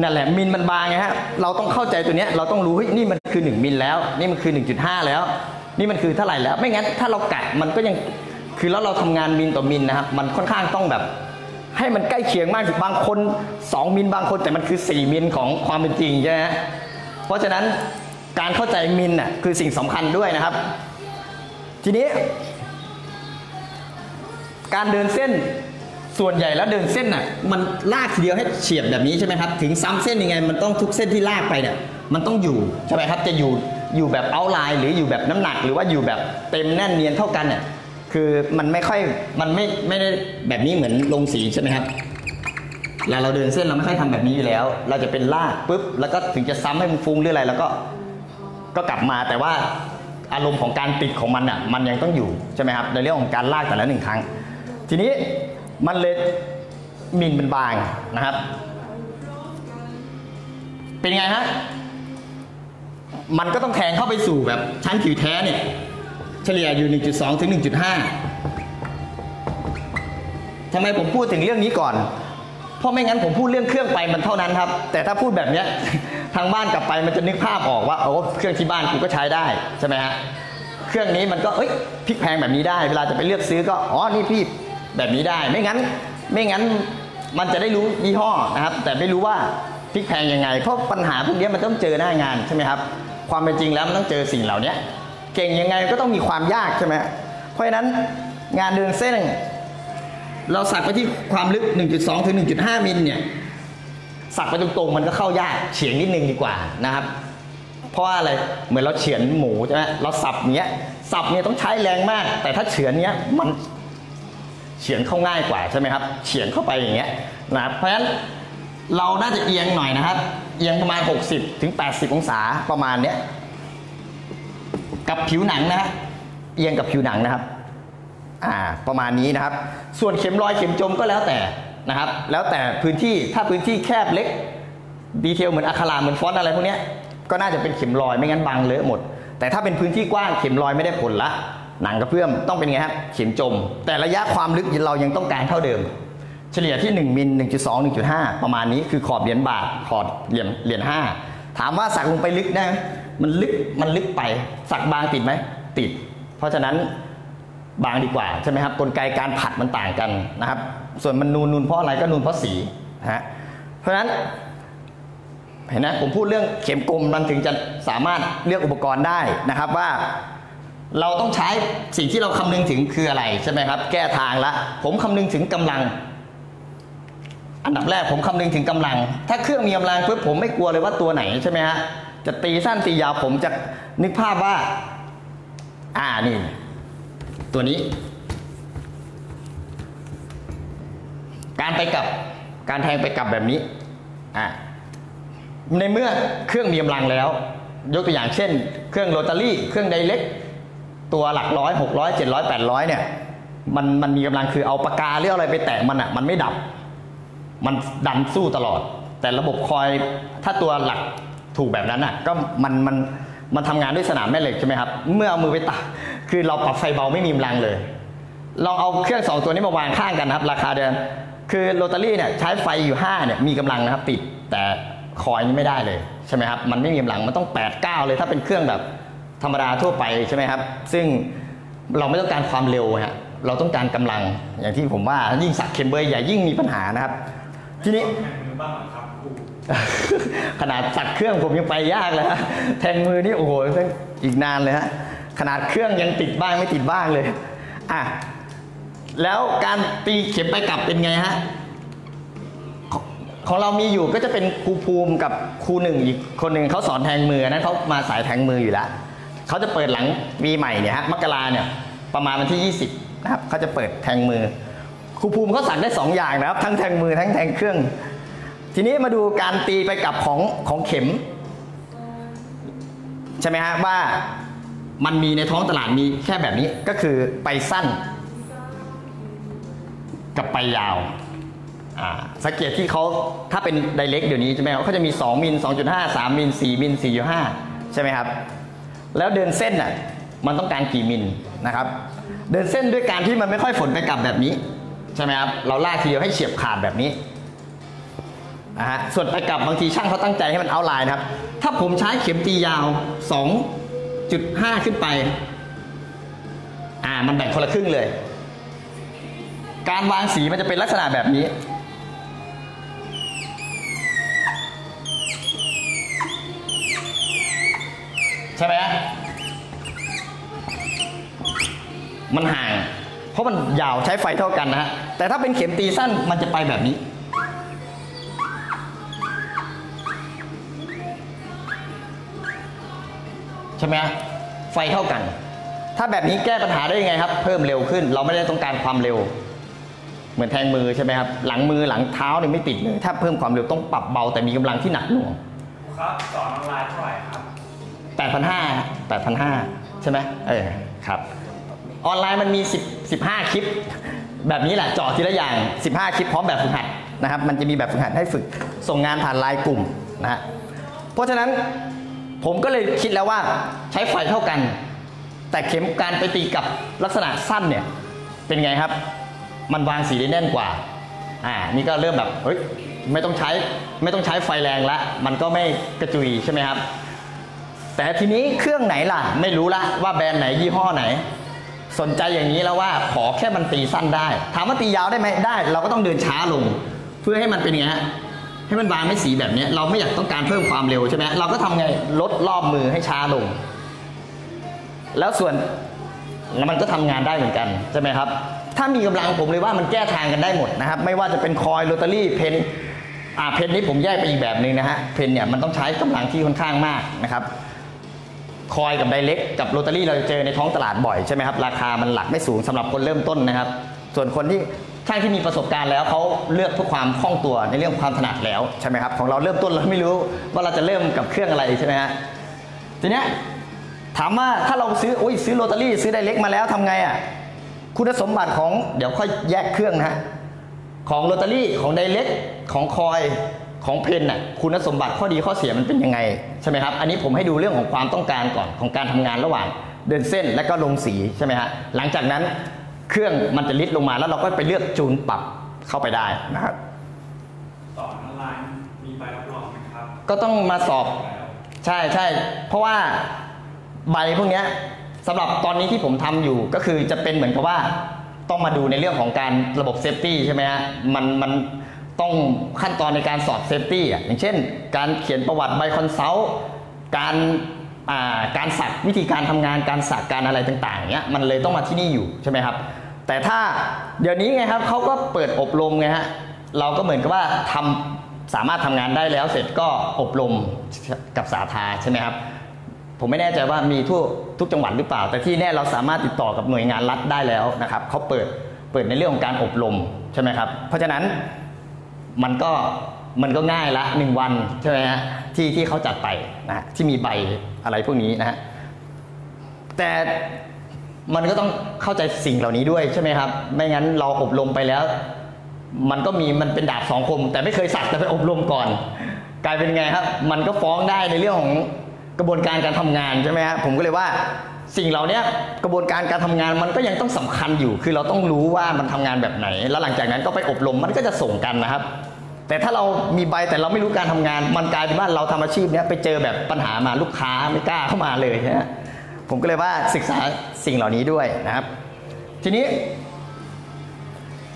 นั่นแหละมิลมันบางไงฮะเราต้องเข้าใจตัวนี้เราต้องรู้เฮ้ยนี่มันคือ1 มิลแล้วนี่มันคือ 1.5 แล้วนี่มันคือเท่าไหร่แล้วไม่งั้นถ้าเรากะมันก็ยังคือแล้วเราทำงานมิลต่อมิลนะครับมันค่อนข้างต้องแบบให้มันใกล้เคียงมากบางคน2 มิลบางคนแต่มันคือ4 มิลของความเป็นจริงใช่ไหมเพราะฉะนั้นการเข้าใจมิลน่ะคือสิ่งสำคัญด้วยนะครับทีนี้การเดินเส้นส่วนใหญ่แล้วเดินเส้นน่ะมันลากทีเดียวให้เฉียบแบบนี้ใช่ไหมครับถึงซ้ำเส้นยังไงมันต้องทุกเส้นที่ลากไปเนี่ยมันต้องอยู่ใช่ไหมครับจะอยู่แบบเอาไลน์หรืออยู่แบบน้ำหนักหรือว่าอยู่แบบเต็มแน่นเนียนเท่ากันเนี่ยคือมันไม่ค่อยมันไม่ได้แบบนี้เหมือนลงสีใช่ไหมครับแล้วเราเดินเส้นเราไม่ค่อยทำแบบนี้อยู่แล้วเราจะเป็นลากปุ๊บแล้วก็ถึงจะซ้ำให้มันฟุ้งหรืออะไรแล้วก็กลับมาแต่ว่าอารมณ์ของการติดของมันอ่ะมันยังต้องอยู่ใช่ไหมครับในเรื่องของการลากแต่ละ1 ครั้งทีนี้มันเลยมิลเป็นบางนะครับเป็นไงฮะมันก็ต้องแทงเข้าไปสู่แบบชั้นผิวแท้เนี่ยเฉลี่ยอยู่ 1.2 ถึง 1.5 ทำไมผมพูดถึงเรื่องนี้ก่อนเพราะไม่งั้นผมพูดเรื่องเครื่องไปมันเท่านั้นครับแต่ถ้าพูดแบบนี้ทางบ้านกลับไปมันจะนึกภาพออกว่าโอ้เครื่องที่บ้านกูก็ใช้ได้ใช่ไหมฮะเครื่องนี้มันก็พลิกแพงแบบนี้ได้เวลาจะไปเลือกซื้อก็อ๋อนี่พี่แบบนี้ได้ไม่งั้นมันจะได้รู้ยี่ห้อนะครับแต่ไม่รู้ว่าพลิกแพงยังไงเพราะปัญหาพวกนี้มันต้องเจอหน้างานใช่ไหมครับความเป็นจริงแล้วมันต้องเจอสิ่งเหล่านี้เก่งยังไงก็ต้องมีความยากใช่ไหมเพราะฉะนั้นงานเดินเส้น เราสักไปที่ความลึก 1.2 ถึง 1.5 มิลเนี่ยสักไปตรงๆมันก็เข้ายากเฉียงนิดนึงดีกว่านะครับเพราะอะไรเหมือนเราเฉือนหมูใช่ไหมเราสับเนี้ยสับเนี่ยต้องใช้แรงมากแต่ถ้าเฉือนเนี้ยมันเฉือนเข้าง่ายกว่าใช่ไหมครับเฉือนเข้าไปอย่างเงี้ยนะครับเพราะฉะนั้นเราน่าจะเอียงหน่อยนะครับเอียงประมาณ60ถึง80องศาประมาณเนี้ยกับผิวหนังนะเอียงกับผิวหนังนะครับประมาณนี้นะครับส่วนเข็มรอยเข็มจมก็แล้วแต่นะครับแล้วแต่พื้นที่ถ้าพื้นที่แคบเล็กดีเทลเหมือนอักขระเหมือนฟอนต์อะไรพวกเนี้ยก็น่าจะเป็นเข็มรอยไม่งั้นบังเลอะหมดแต่ถ้าเป็นพื้นที่กว้างเข็มรอยไม่ได้ผลละหนังกระเพื่อมต้องเป็นไงครับเข็มจมแต่ระยะความลึกเรายังต้องการเท่าเดิมเฉลี่ยที่1มิล 1.2 1.5 ประมาณนี้คือขอบเหรียญบาทขอบเหรียญ5ถามว่าสักลงไปลึกได้มันลึกไปสักบางติดไหมติดเพราะฉะนั้นบางดีกว่าใช่ไหมครับกลไกการผัดมันต่างกันนะครับส่วนมันนูนเพราะอะไรก็นูนเพราะสีฮะเพราะฉะนั้นเห็นนะผมพูดเรื่องเข็มกลมมันถึงจะสามารถเลือกอุปกรณ์ได้นะครับว่าเราต้องใช้สิ่งที่เราคำนึงถึงคืออะไรใช่ไหมครับแก้ทางละผมคำนึงถึงกำลังอันดับแรกผมคำนึงถึงกำลังถ้าเครื่องมีกำลังปุ๊บผมไม่กลัวเลยว่าตัวไหนใช่ไหมฮะจะตีสั้นตียาวผมจะนึกภาพว่านี่ตัวนี้การไปกลับการแทงไปกลับแบบนี้ในเมื่อเครื่องมีกำลังแล้วยกตัวอย่างเช่นเครื่องโรตารี่เครื่องไดเล็กตัวหลักร้อย600 700 800เนี่ยมันมีกำลังคือเอาปากกาหรืออะไรไปแตะมันอ่ะมันไม่ดับมันดันสู้ตลอดแต่ระบบคอยถ้าตัวหลักถูกแบบนั้นอ่ะก็มันทำงานด้วยสนามแม่เหล็กใช่ไหมครับเมื่อเอามือไปตักคือเราปรับไฟเบาไม่มีกำลังเลยลองเอาเครื่อง2ตัวนี้มาวางข้างกันนะครับราคาเดียวกันคือโรตารี่เนี่ยใช้ไฟอยู่5เนี่ยมีกำลังนะครับติดแต่คอยนี้ไม่ได้เลยใช่ไหมครับมันไม่มีกำลังมันต้อง8 9เลยถ้าเป็นเครื่องแบบธรรมดาทั่วไปใช่ไหมครับซึ่งเราไม่ต้องการความเร็วฮะเราต้องการกำลังอย่างที่ผมว่ายิ่งสักเข็มเบยใหญ่ยิ่งมีปัญหานะครับทีนี้ขนาดสักเครื่องผมยังไปยากเลยฮะแทงมือนี่โอ้โหอีกนานเลยฮะขนาดเครื่องยังติดบ้างไม่ติดบ้างเลยแล้วการตีเข็มไปกลับเป็นไงฮะของเรามีอยู่ก็จะเป็นครูภูมิกับครูหนึ่งอีกคนหนึ่งเขาสอนแทงมือนะเขามาสายแทงมืออยู่แล้วเขาจะเปิดหลังปีใหม่เนี่ยฮะมกราเนี่ยประมาณวันที่20นะครับเขาจะเปิดแทงมือครูภูมิเขาสั่งได้2อย่างนะครับทั้งแทงมือทั้งแทงเครื่องทีนี้มาดูการตีไปกลับของเข็มใช่ไหมฮะว่ามันมีในท้องตลาดมีแค่แบบนี้ก็คือไปสั้นกับไปยาวสังเกตที่เขาถ้าเป็นไดเรกเดี๋ยวนี้ใช่ไหมครับเขาจะมี2มิล 2.5 3มิล 4มิล 4.5 ใช่ไหมครับแล้วเดินเส้นมันต้องการกี่มิลนะครับเดินเส้นด้วยการที่มันไม่ค่อยฝนไปกลับแบบนี้ใช่ไหมครับเราลากทีเดียวให้เฉียบขาดแบบนี้ส่วนไปกลับบางทีช่างเขาตั้งใจให้มันเอาลายนะครับถ้าผมใช้เข็มตียาว 2.5 ขึ้นไปมันแบ่งคนละครึ่งเลยการวางสีมันจะเป็นลักษณะแบบนี้ใช่ไหมมันห่างเพราะมันยาวใช้ไฟเท่ากันนะฮะแต่ถ้าเป็นเข็มตีสั้นมันจะไปแบบนี้ใช่ไหมไฟเท่ากันถ้าแบบนี้แก้ปัญหาได้ยังไงครับเพิ่มเร็วขึ้นเราไม่ได้ต้องการความเร็วเหมือนแทงมือใช่ไหมครับหลังมือหลังเท้าเนี่ยไม่ติดเลยถ้าเพิ่มความเร็วต้องปรับเบาแต่มีกำลังที่หนักหน่วงครับสอนออนไลน์เท่าไหร่ครับ8,500ใช่ไหมครับออนไลน์มันมี15คลิปแบบนี้แหละเจาะทีละอย่าง15คลิปพร้อมแบบฝึกหัดนะครับมันจะมีแบบฝึกหัดให้ฝึกส่งงานผ่านไลน์กลุ่มนะฮะเพราะฉะนั้นผมก็เลยคิดแล้วว่าใช้ไฟเท่ากันแต่เข็มการไปตีกับลักษณะสั้นเนี่ยเป็นไงครับมันวางสีได้แน่นกว่านี่ก็เริ่มแบบเฮ้ยไม่ต้องใช้ไฟแรงละมันก็ไม่กระจุยใช่ไหมครับแต่ทีนี้เครื่องไหนล่ะไม่รู้ละว่าแบรนด์ไหนยี่ห้อไหนสนใจอย่างนี้แล้วว่าขอแค่มันตีสั้นได้ถามว่าตียาวได้ไหมได้เราก็ต้องเดินช้าลงเพื่อให้มันเป็นไงฮะให้มันวางไม่สีแบบนี้เราไม่อยากต้องการเพิ่มความเร็วใช่ไหมเราก็ทำไงลดรอบมือให้ช้าลงแล้วมันก็ทำงานได้เหมือนกันใช่ไหมครับ ถ้ามีกำลังผมเลยว่ามันแก้ทางกันได้หมดนะครับไม่ว่าจะเป็นคอยโรตารี่เพนเพนนี้ผมแยกไปอีกแบบหนึ่งนะฮะเพนเนี่ยมันต้องใช้กำลังที่ค่อนข้างมากนะครับคอยกับไดเรกกับโรตารี่เราจะเจอในท้องตลาดบ่อยใช่ไหมครับราคามันหลักไม่สูงสำหรับคนเริ่มต้นนะครับส่วนคนที่ช่างที่มีประสบการณ์แล้วเขาเลือกเพื่อความคล่องตัวในเรื่องความถนัดแล้วใช่ไหมครับของเราเริ่มต้นเราไม่รู้ว่าเราจะเริ่มกับเครื่องอะไรใช่ไหมฮะทีนี้ถามว่าถ้าเราซื้อโรตารี่ซื้อไดเรกมาแล้วทำไงอ่ะคุณสมบัติของเดี๋ยวค่อยแยกเครื่องนะฮะของโรตารี่ของไดเรกของคอยของเพนน่ะคุณสมบัติข้อดีข้อเสียมันเป็นยังไงใช่ไหมครับอันนี้ผมให้ดูเรื่องของความต้องการก่อนของการทำงานระหว่างเดินเส้นและก็ลงสีใช่ไหมฮะหลังจากนั้นเครื่องมันจะลิดลงมาแล้วเราก็ไปเลือกจูนปรับเข้าไปได้นะครับสอนออนไลน์มีใบรับรองไหมครับก็ต้องมาสอบใช่ใช่เพราะว่าใบพวกนี้สำหรับตอนนี้ที่ผมทำอยู่ก็คือจะเป็นเหมือนกับว่าต้องมาดูในเรื่องของการระบบเซฟตี้ใช่ไหมฮะมันต้องขั้นตอนในการสอบเซฟตี้อย่างเช่นการเขียนประวัติใบคอนซัลท์การสักวิธีการทำงานการสักการอะไรต่างๆเนี้ยมันเลยต้องมาที่นี่อยู่ใช่ไหมครับแต่ถ้าเดี๋ยวนี้ไงครับเขาก็เปิดอบรมไงฮะเราก็เหมือนกับว่าสามารถทำงานได้แล้วเสร็จก็อบรมกับสาธาใช่ไหมครับผมไม่แน่ใจว่ามีทั่วทุกจังหวัดหรือเปล่าแต่ที่แน่เราสามารถติดต่อกับหน่วยงานรัฐได้แล้วนะครับเขาเปิดในเรื่องของการอบรมใช่ไหมครับเพราะฉะนั้นมันก็ง่ายละ1วันใช่ไหมฮะที่เขาจัดไปนะที่มีใบอะไรพวกนี้นะฮะแต่มันก็ต้องเข้าใจสิ่งเหล่านี้ด้วยใช่ไหมครับไม่งั้นเราอบรมไปแล้วมันเป็นดาบสองคมแต่ไม่เคยสักแต่ไปอบรมก่อนกลายเป็นไงครับมันก็ฟ้องได้ในเรื่องของกระบวนการการทำงานใช่ไหมฮะผมก็เลยว่าสิ่งเหล่านี้กระบวนการการทำงานมันก็ยังต้องสำคัญอยู่คือเราต้องรู้ว่ามันทำงานแบบไหนแล้วหลังจากนั้นก็ไปอบรมมันก็จะส่งกันนะครับแต่ถ้าเรามีใบแต่เราไม่รู้การทำงานมันกลายเป็นว่าเราทำอาชีพนี้ไปเจอแบบปัญหามาลูกค้าไม่กล้าเข้ามาเลยนะผมก็เลยว่าศึกษาสิ่งเหล่านี้ด้วยนะครับทีนี้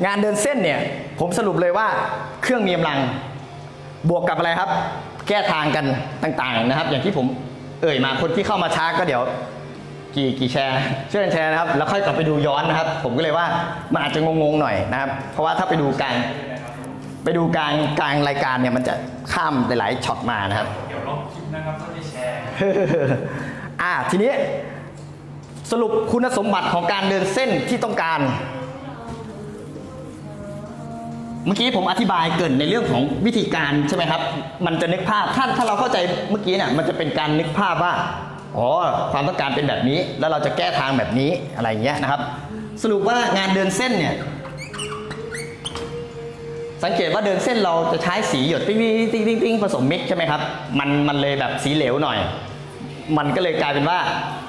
งานเดินเส้นเนี่ยผมสรุปเลยว่าเครื่องมีกำลังบวกกับอะไรครับแก้ทางกันต่างๆนะครับอย่างที่ผมเอ่ยมาคนที่เข้ามาช้าก็เดี๋ยวกี่แชร์ช่วยกันแชร์นะครับแล้วค่อยกลับไปดูย้อนนะครับผมก็เลยว่ามันอาจจะงงๆหน่อยนะครับเพราะว่าถ้าไปดูกลางรายการเนี่ยมันจะข้ามหลายๆช็อตมานะครับเดี๋ยวลบคลิปนะครับก็จะแชร์ทีนี้สรุปคุณสมบัติของการเดินเส้นที่ต้องการเมื่อกี้ผมอธิบายเกินในเรื่องของวิธีการใช่ไหมครับมันจะนึกภาพถ้าเราเข้าใจเมื่อกี้เนี่ยมันจะเป็นการนึกภาพว่าอ๋อความต้องการเป็นแบบนี้แล้วเราจะแก้ทางแบบนี้อะไรอย่างเงี้ยนะครับสรุปว่างานเดินเส้นเนี่ยสังเกตว่าเดินเส้นเราจะใช้สีหยดติ๊งติ๊งติ๊งติ๊งผสมมิกใช่ไหมครับมันเลยแบบสีเหลวหน่อยมันก็เลยกลายเป็นว่า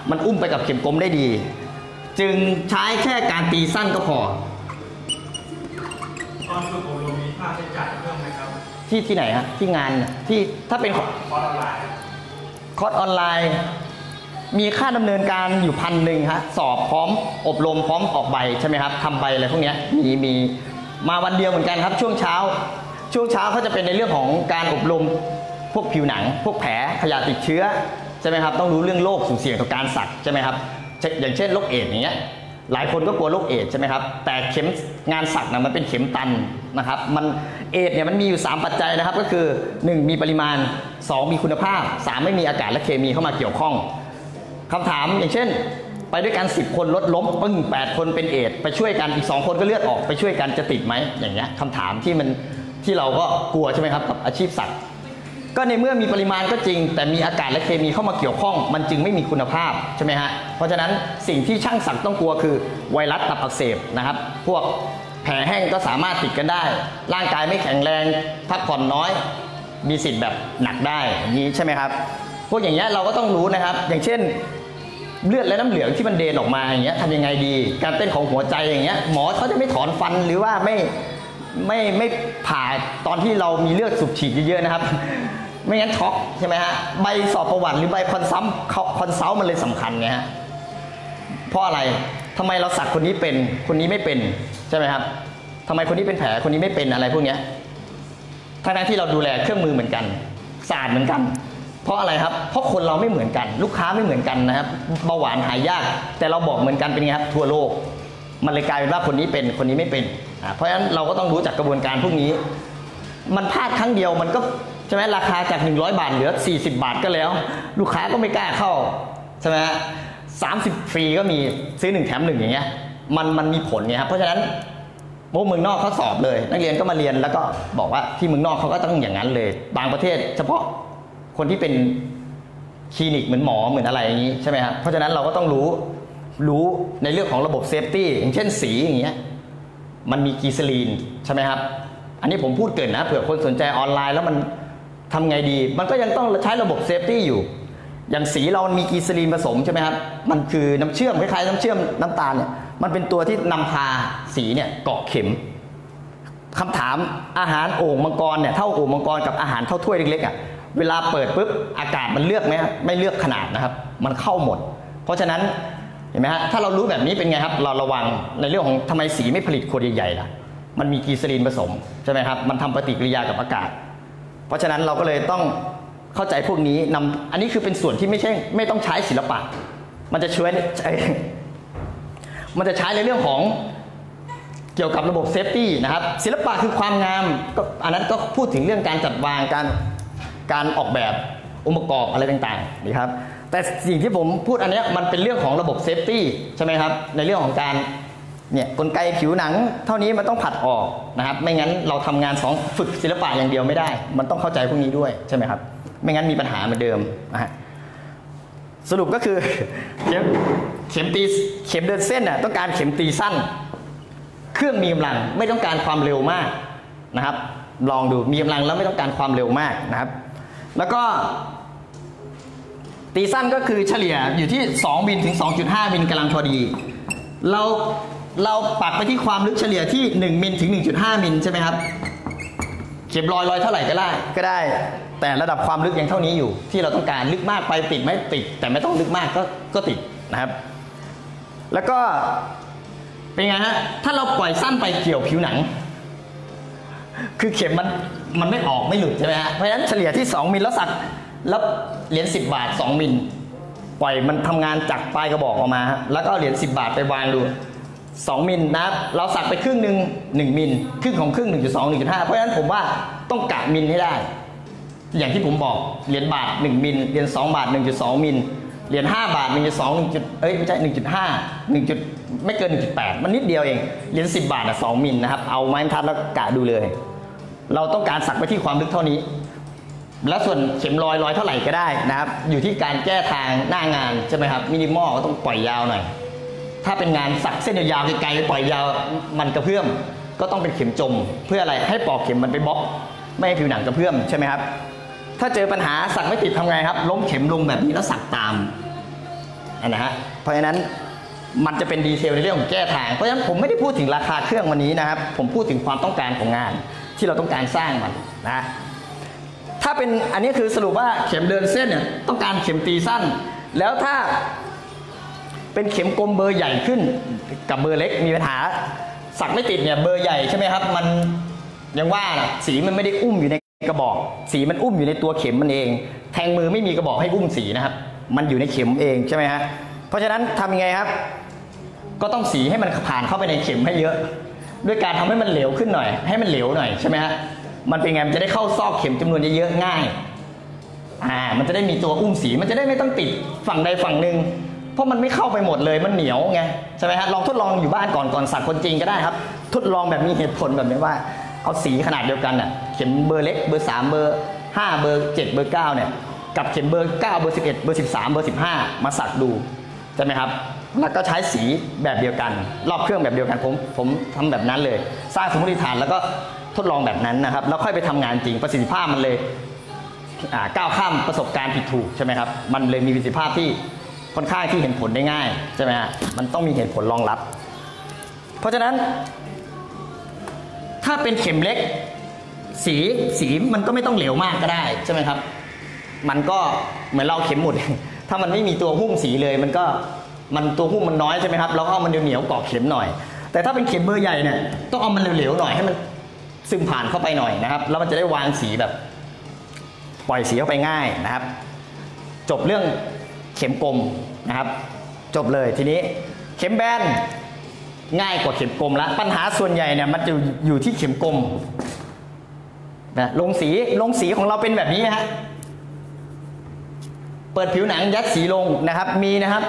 มันอุ้มไปกับเข็มกลมได้ดีจึงใช้แค่การตีสั้นก็พอตอนฝึกอบรมมีค่าใช้จ่ายเพิ่มไหมครับที่ไหนฮะที่งานที่ถ้าเป็นคอร์สออนไลน์มีค่าดำเนินการอยู่1,000ฮะสอบพร้อมอบรมพร้อมออกใบใช่ไหมครับทำใบอะไรพวกนี้มีมาวันเดียวเหมือนกันครับช่วงเช้าเขาจะเป็นในเรื่องของการอบรมพวกผิวหนังพวกแผลขยะติดเชื้อใช่ไหมครับต้องรู้เรื่องโรคสุ่มเสี่ยงต่อการสักใช่ไหมครับอย่างเช่นโรคเอดส์อย่างเงี้ยหลายคนก็กลัวโรคเอดส์ใช่ไหมครับแต่เข็มงานสักนะมันเป็นเข็มตันนะครับมันเอดส์เนี่ยมันมีอยู่3ปัจจัยนะครับก็คือ1มีปริมาณ2มีคุณภาพ3ไม่มีอากาศและเคมีเข้ามาเกี่ยวข้องคำถามอย่างเช่นไปด้วยกัน10คนรถล้มปึ้ง8คนเป็นเอดไปช่วยกันอีก2คนก็เลือดออกไปช่วยกันจะติดไหมอย่างเงี้ยคำถามที่เราก็กลัวใช่ไหมครับกับอาชีพสักก็ในเมื่อมีปริมาณก็จริงแต่มีอากาศและเคมีเข้ามาเกี่ยวข้องมันจึงไม่มีคุณภาพใช่ไหมฮะเพราะฉะนั้นสิ่งที่ช่างสักต้องกลัวคือไวรัสตับอักเสบนะครับพวกแผลแห้งก็สามารถติดกันได้ร่างกายไม่แข็งแรงพักผ่อนน้อยมีสิทธิ์แบบหนักได้อย่างนี้ใช่ไหมครับพวกอย่างเงี้ยเราก็ต้องรู้นะครับอย่างเช่นเลือดและน้ำเหลืองที่มันเดนออกมาอย่างเงี้ยทำยังไงดีการเต้นของหัวใจอย่างเงี้ยหมอเขาจะไม่ถอนฟันหรือว่าไม่ผ่าตอนที่เรามีเลือดสูบฉีดเยอะๆนะครับไม่งั้นช็อกใช่ไหมฮะใบสอบประวัติหรือใบคอนซัลท์มันเลยสำคัญไงฮะเพราะอะไรทำไมเราสักคนนี้เป็นคนนี้ไม่เป็นใช่ไหมครับทำไมคนนี้เป็นแผลคนนี้ไม่เป็นอะไรพวกเนี้ยทั้งที่เราดูแลเครื่องมือเหมือนกันศาสตร์เหมือนกันเพราะอะไรครับเพราะคนเราไม่เหมือนกันลูกค้าไม่เหมือนกันนะครับเบาหวานหายยากแต่เราบอกเหมือนกันเป็นไงครับทั่วโลก มันเลยกลายเป็นว่าคนนี้เป็นคนนี้ไม่เป็นเพราะฉะนั้นเราก็ต้องรู้จักกระบวนการพวกนี้มันพลาดครั้งเดียวมันก็ใช่ไหมราคาจาก100บาทเหลือ40บาทก็แล้วลูกค้าก็ไม่กล้าเข้าใช่ไหม30ฟรีก็มีซื้อ1แถม1อย่างเงี้ยมันมีผลไงครับเพราะฉะนั้นพวกเมืองนอกเขาสอบเลยนักเรียนก็มาเรียนแล้วก็บอกว่าที่เมืองนอกเขาก็ต้องอย่างนั้นเลยบางประเทศเฉพาะคนที่เป็นคลินิกเหมือนหมอเหมือนอะไรอย่างนี้ใช่ไหมครับเพราะฉะนั้นเราก็ต้องรู้ในเรื่องของระบบเซฟตี้อย่างเช่นสีอย่างเงี้ยมันมีกีซลีนใช่ไหมครับอันนี้ผมพูดเกินนะเผื่อคนสนใจออนไลน์แล้วมันทำไงดีมันก็ยังต้องใช้ระบบเซฟตี้อยู่อย่างสีเรามันมีกีซลีนผสมใช่ไหมครับมันคือน้ำเชื่อมคล้ายๆน้ำเชื่อมน้ำตาลเนี่ยมันเป็นตัวที่นำพาสีเนี่ยเกาะเข็มคำถามอาหารโอ่งมังกรเนี่ยเท่าโอ่งมังกรกับอาหารเท่าถ้วยเล็กๆอ่ะเวลาเปิดปุ๊บอากาศมันเลือกไหมครับไม่เลือกขนาดนะครับมันเข้าหมดเพราะฉะนั้นเห็นไหมฮะถ้าเรารู้แบบนี้เป็นไงครับเราระวังในเรื่องของทำไมสีไม่ผลิตขวดใหญ่ๆล่ะมันมีกีซลีนผสมใช่ไหมครับมันทำปฏิกิริยากับอากาศเพราะฉะนั้นเราก็เลยต้องเข้าใจพวกนี้นำอันนี้คือเป็นส่วนที่ไม่ต้องใช้ศิลปะมันจะช่วยมันจะใช้ในเรื่องของเกี่ยวกับระบบเซฟตี้นะครับศิลปะคือความงามก็อันนั้นก็พูดถึงเรื่องการจัดวางการออกแบบองค์ประกอบอะไรต่างๆนี่ครับแต่สิ่งที่ผมพูดอันนี้มันเป็นเรื่องของระบบเซฟตี้ใช่ไหมครับในเรื่องของการเนี่ยกลไกผิวหนังเท่านี้มันต้องผัดออกนะครับไม่งั้นเราทำงาน2ฝึกศิลปะอย่างเดียวไม่ได้มันต้องเข้าใจพวกนี้ด้วยใช่ไหมครับไม่งั้นมีปัญหาเหมือนเดิมนะฮะสรุปก็คือเข็มเดินเส้นน่ะต้องการเข็มตีสั้นเครื่องมีกำลังไม่ต้องการความเร็วมากนะครับลองดูมีกำลังแล้วไม่ต้องการความเร็วมากนะครับแล้วก็ตีสั้นก็คือเฉลี่ยอยู่ที่2มิลถึง 2.5 มิลกำลังพอดีเราปักไปที่ความลึกเฉลี่ยที่1มิลถึง 1.5 มิลใช่ไหมครับเข็มลอยเท่าไหร่ก็ได้แต่ระดับความลึกยังเท่านี้อยู่ที่เราต้องการลึกมากไปติดไหมติดแต่ไม่ต้องลึกมากก็ติดนะครับแล้วก็เป็นไงฮะถ้าเราปล่อยสั้นไปเกี่ยวผิวหนังคือเข็มมันไม่ออกไม่หลุดใช่ไหมฮะเพราะฉะนั้นเฉลี่ยที่2มิลแล้วสักแล้วเหรียญ10บาท2มิลปล่อยมันทำงานจากปลายกระบอกออกมาแล้วก็เหรียญ10บาทไปวางดู2มิลนะเราสักไปครึ่งหนึ่ง1มิลครึ่งของครึ่ง 1.2 1.5 เพราะฉะนั้นผมว่าต้องกะมิลให้ได้อย่างที่ผมบอกเหรียญบาท1มิลเหรียญ2บาท 1.2 มิลเหรียญ5บาท 1.2 ไม่ใช่ 1.5 1. ไม่เกิน 1.8 มันนิดเดียวเองเหรียญ10บาทนะ2มิลนะครับเอาไม้บรรทัดแล้วกะดูเลยเราต้องการสักไปที่ความลึกเท่านี้และส่วนเข็มลอยเท่าไหร่ก็ได้นะครับอยู่ที่การแก้ทางหน้างานใช่ไหมครับมินิมอลก็ต้องปล่อยยาวหน่อยถ้าเป็นงานสักเส้นยาวไกลๆปล่อยยาวมันกระเพื่อมก็ต้องเป็นเข็มจมเพื่ออะไรให้ปอกเข็มมันไปบล็อกไม่ให้ผิวหนังกระเพื่อมใช่ไหมครับถ้าเจอปัญหาสักไม่ติดทำไงครับล้มเข็มลงแบบนี้แล้วสักตามนะฮะเพราะฉะนั้นมันจะเป็นดีเทลในเรื่องของแก้ทางเพราะฉะนั้นผมไม่ได้พูดถึงราคาเครื่องวันนี้นะครับผมพูดถึงความต้องการของงานที่เราต้องการสร้างมันนะถ้าเป็นอันนี้คือสรุปว่าเข็มเดินเส้นเนี่ยต้องการเข็มตีสั้นแล้วถ้าเป็นเข็มกลมเบอร์ใหญ่ขึ้นกับเบอร์เล็กมีปัญหาสักไม่ติดเนี่ยเบอร์ใหญ่ใช่ไหมครับมันยังว่าสีมันไม่ได้อุ้มอยู่ในกระบอกสีมันอุ้มอยู่ในตัวเข็มมันเองแทงมือไม่มีกระบอกให้อุ้มสีนะครับมันอยู่ในเข็มเองใช่ไหมฮะเพราะฉะนั้นทำยังไงครับก็ต้องสีให้มันผ่านเข้าไปในเข็มให้เยอะด้วยการทำให้มันเหลวขึ้นหน่อยให้มันเหลวหน่อยใช่ไหมฮะมันเป็นไงมันจะได้เข้าซอกเข็มจำนวนเยอะๆง่ายมันจะได้มีตัวอุ้มสีมันจะได้ไม่ต้องติดฝั่งใดฝั่งหนึ่งเพราะมันไม่เข้าไปหมดเลยมันเหนียวไงใช่ไหมฮะลองทดลองอยู่บ้านก่อนสักคนจริงก็ได้ครับทดลองแบบมีเหตุผลแบบนี้ว่าเอาสีขนาดเดียวกันน่ะเข็มเบอร์เล็กเบอร์3เบอร์5เบอร์7เบอร์9เนี่ยกับเข็มเบอร์9เบอร์11เบอร์13เบอร์15มาสักดูใช่ไหมครับแล้วก็ใช้สีแบบเดียวกันรอบเครื่องแบบเดียวกันผมทำแบบนั้นเลยสร้างสมมติฐานแล้วก็ทดลองแบบนั้นนะครับแล้วค่อยไปทำงานจริงประสิทธิภาพมันเลยก้าวข้ามประสบการณ์ผิดถูกใช่ไหมครับมันเลยมีประสิทธิภาพที่ค่อนข้างที่เห็นผลได้ง่ายใช่ไหมฮะมันต้องมีเหตุผลรองรับเพราะฉะนั้นถ้าเป็นเข็มเล็กสีมันก็ไม่ต้องเหลวมากก็ได้ใช่ไหมครับมันก็เหมือนเราเข็มหมุดถ้ามันไม่มีตัวหุ้มสีเลยมันตัวหุ้มมันน้อยใช่ไหมครับเราเอามันเหนียวเกาะเข็มหน่อยแต่ถ้าเป็นเข็มเบอร์ใหญ่เนี่ยต้องเอามันเหลวๆหน่อยให้มันซึมผ่านเข้าไปหน่อยนะครับแล้วมันจะได้วางสีแบบปล่อยสีเข้าไปง่ายนะครับจบเรื่องเข็มกลมนะครับจบเลยทีนี้เข็มแบน ง่ายกว่าเข็มกลมละปัญหาส่วนใหญ่เนี่ยมันจะอยู่ที่เข็มกลมนะลงสีของเราเป็นแบบนี้ฮะเปิดผิวหนังยัดสีลงนะครับมีนะครับ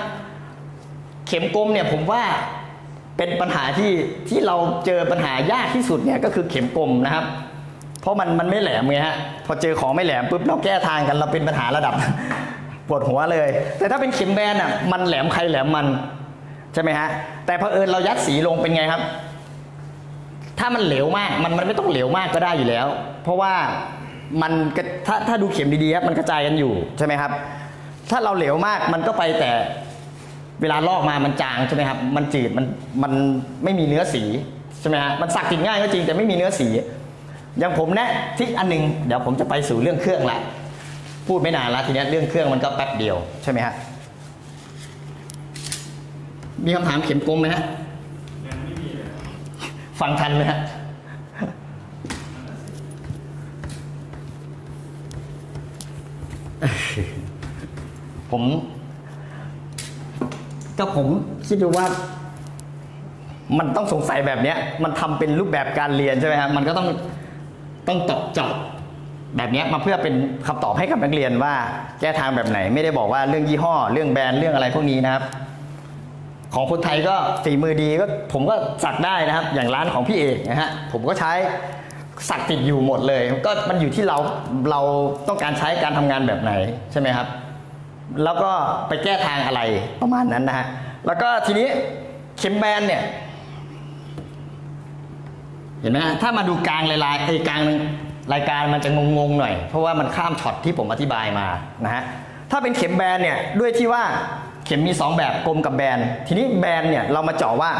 เข็มกลมเนี่ยผมว่าเป็นปัญหาที่เราเจอปัญหายากที่สุดเนี่ยก็คือเข็มกลมนะครับเพราะมันไม่แหลมไงฮะพอเจอของไม่แหลมปุ๊บเราแก้ทางกันเราเป็นปัญหาระดับปวดหัวเลยแต่ถ้าเป็นเข็มแบนอ่ะมันแหลมใครแหลมมันใช่ไหมฮะแต่เผอิญเรายัดสีลงเป็นไงครับถ้ามันเหลวมากมันไม่ต้องเหลวมากก็ได้อยู่แล้วเพราะว่ามันถ้าดูเข็มดีๆครับมันกระจายกันอยู่ใช่ไหมครับถ้าเราเหลวมากมันก็ไปแต่เวลาลอกมามันจางใช่ไหมครับมันจืดมันไม่มีเนื้อสีใช่ไหมฮะมันสักติดง่ายก็จริงแต่ไม่มีเนื้อสีอย่างผมนะที่อันนึงเดี๋ยวผมจะไปสู่เรื่องเครื่องละพูดไม่นานละทีนี้เรื่องเครื่องมันก็แป๊บเดียวใช่ไหมฮะมีคำถามเข็มกลมไหมฮะฟังทันไหมฮะผมคิดดูว่ามันต้องสงสัยแบบนี้มันทำเป็นรูปแบบการเรียนใช่ไหมฮะมันก็ต้องตอบโจทย์แบบนี้มาเพื่อเป็นคำตอบให้กับนักเรียนว่าแก้ทางแบบไหนไม่ได้บอกว่าเรื่องยี่ห้อเรื่องแบรนด์เรื่องอะไรพวกนี้นะครับของคนไทยก็ฝีมือดีก็ผมก็สักได้นะครับอย่างร้านของพี่เอกนะฮะผมก็ใช้สักติดอยู่หมดเลยก็มันอยู่ที่เราต้องการใช้การทำงานแบบไหนใช่ไหมครับแล้วก็ไปแก้ทางอะไรประมาณนั้นนะฮะแล้วก็ทีนี้เข็มแบนเนี่ยเห็นไหมฮะถ้ามาดูกลางรายการมันจะงงๆหน่อยเพราะว่ามันข้ามช็อตที่ผมอธิบายมานะฮะถ้าเป็นเข็มแบนเนี่ยด้วยที่ว่าเข็มมี2แบบกลมกับแบนทีนี้แบนเนี่ยเรามาเจาะว่า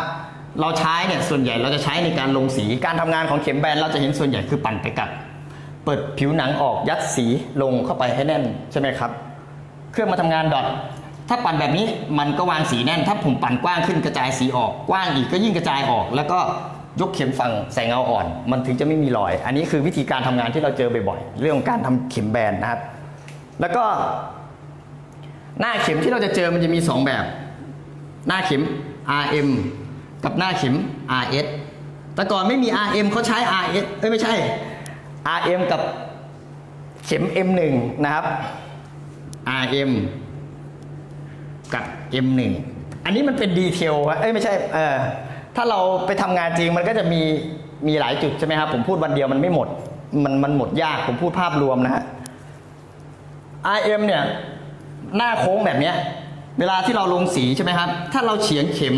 เราใช้เนี่ยส่วนใหญ่เราจะใช้ในการลงสีการทำงานของเข็มแบนเราจะเห็นส่วนใหญ่คือปั่นไปกับเปิดผิวหนังออกยัดสีลงเข้าไปให้แน่นใช่ไหมครับเครื่องมาทำงานดอทถ้าปั่นแบบนี้มันก็วางสีแน่นถ้าผมปั่นกว้างขึ้นกระจายสีออกกว้างอีกก็ยิ่งกระจายออกแล้วก็ยกเข็มฝั่งแสงเงาอ่อนมันถึงจะไม่มีรอยอันนี้คือวิธีการทำงานที่เราเจอบ่อยๆเรื่องของการทำเข็มแบนนะครับแล้วก็หน้าเข็มที่เราจะเจอมันจะมี2แบบหน้าเข็ม RM กับหน้าเข็ม RS แต่ก่อนไม่มี RM เขาใช้ RS ไม่ใช่ RM กับเข็ม M1 นะครับ RM กับ M1 อันนี้มันเป็นดีเทลไม่ใช่ถ้าเราไปทำงานจริงมันก็จะมีหลายจุดใช่ไหมครับผมพูดวันเดียวมันไม่หมดมันหมดยากผมพูดภาพรวมนะฮะ RM เนี่ยหน้าโค้งแบบนี้เวลาที่เราลงสีใช่ไหมครับถ้าเราเฉียงเข็ม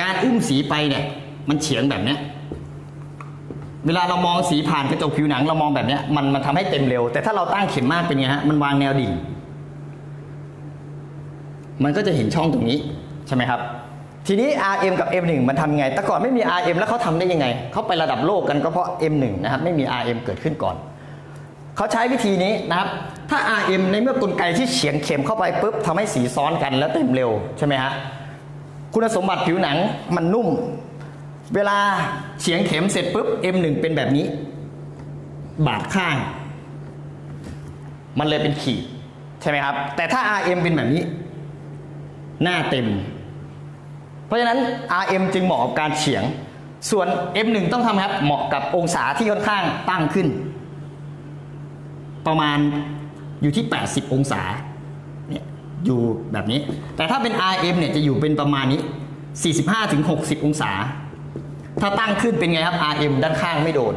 การอุ้มสีไปเนี่ยมันเฉียงแบบนี้เวลาเรามองสีผ่านกระจกผิวหนังเรามองแบบนี้มันทำให้เต็มเร็วแต่ถ้าเราตั้งเข็มมากเป็นไงฮะมันวางแนวดิ่งมันก็จะเห็นช่องตรงนี้ใช่ไหมครับทีนี้ RM กับ M1 มันทำไงแต่ก่อนไม่มี RM แล้วเขาทำได้ยังไงเขาไประดับโลกกันก็เพราะ M1 นะครับไม่มี RM เกิดขึ้นก่อนเขาใช้วิธีนี้นะครับถ้า RM ในเมื่อกลไกที่เฉียงเข็มเข้าไปปุ๊บทำให้สีซ้อนกันแล้วเต็มเร็วใช่ไหมฮะคุณสมบัติผิวหนังมันนุ่มเวลาเฉียงเข็มเสร็จปุ๊บ M1 เป็นแบบนี้บาดข้างมันเลยเป็นขีดใช่ไหมครับแต่ถ้า RM เป็นแบบนี้หน้าเต็มเพราะฉะนั้น RM จึงเหมาะกับการเฉียงส่วน M1 ต้องทำครับเหมาะกับองศาที่ค่อนข้างตั้งขึ้นประมาณอยู่ที่80องศาเนี่ยอยู่แบบนี้แต่ถ้าเป็น RM เนี่ยจะอยู่เป็นประมาณนี้45-60องศาถ้าตั้งขึ้นเป็นไงครับ RM ด้านข้างไม่โดน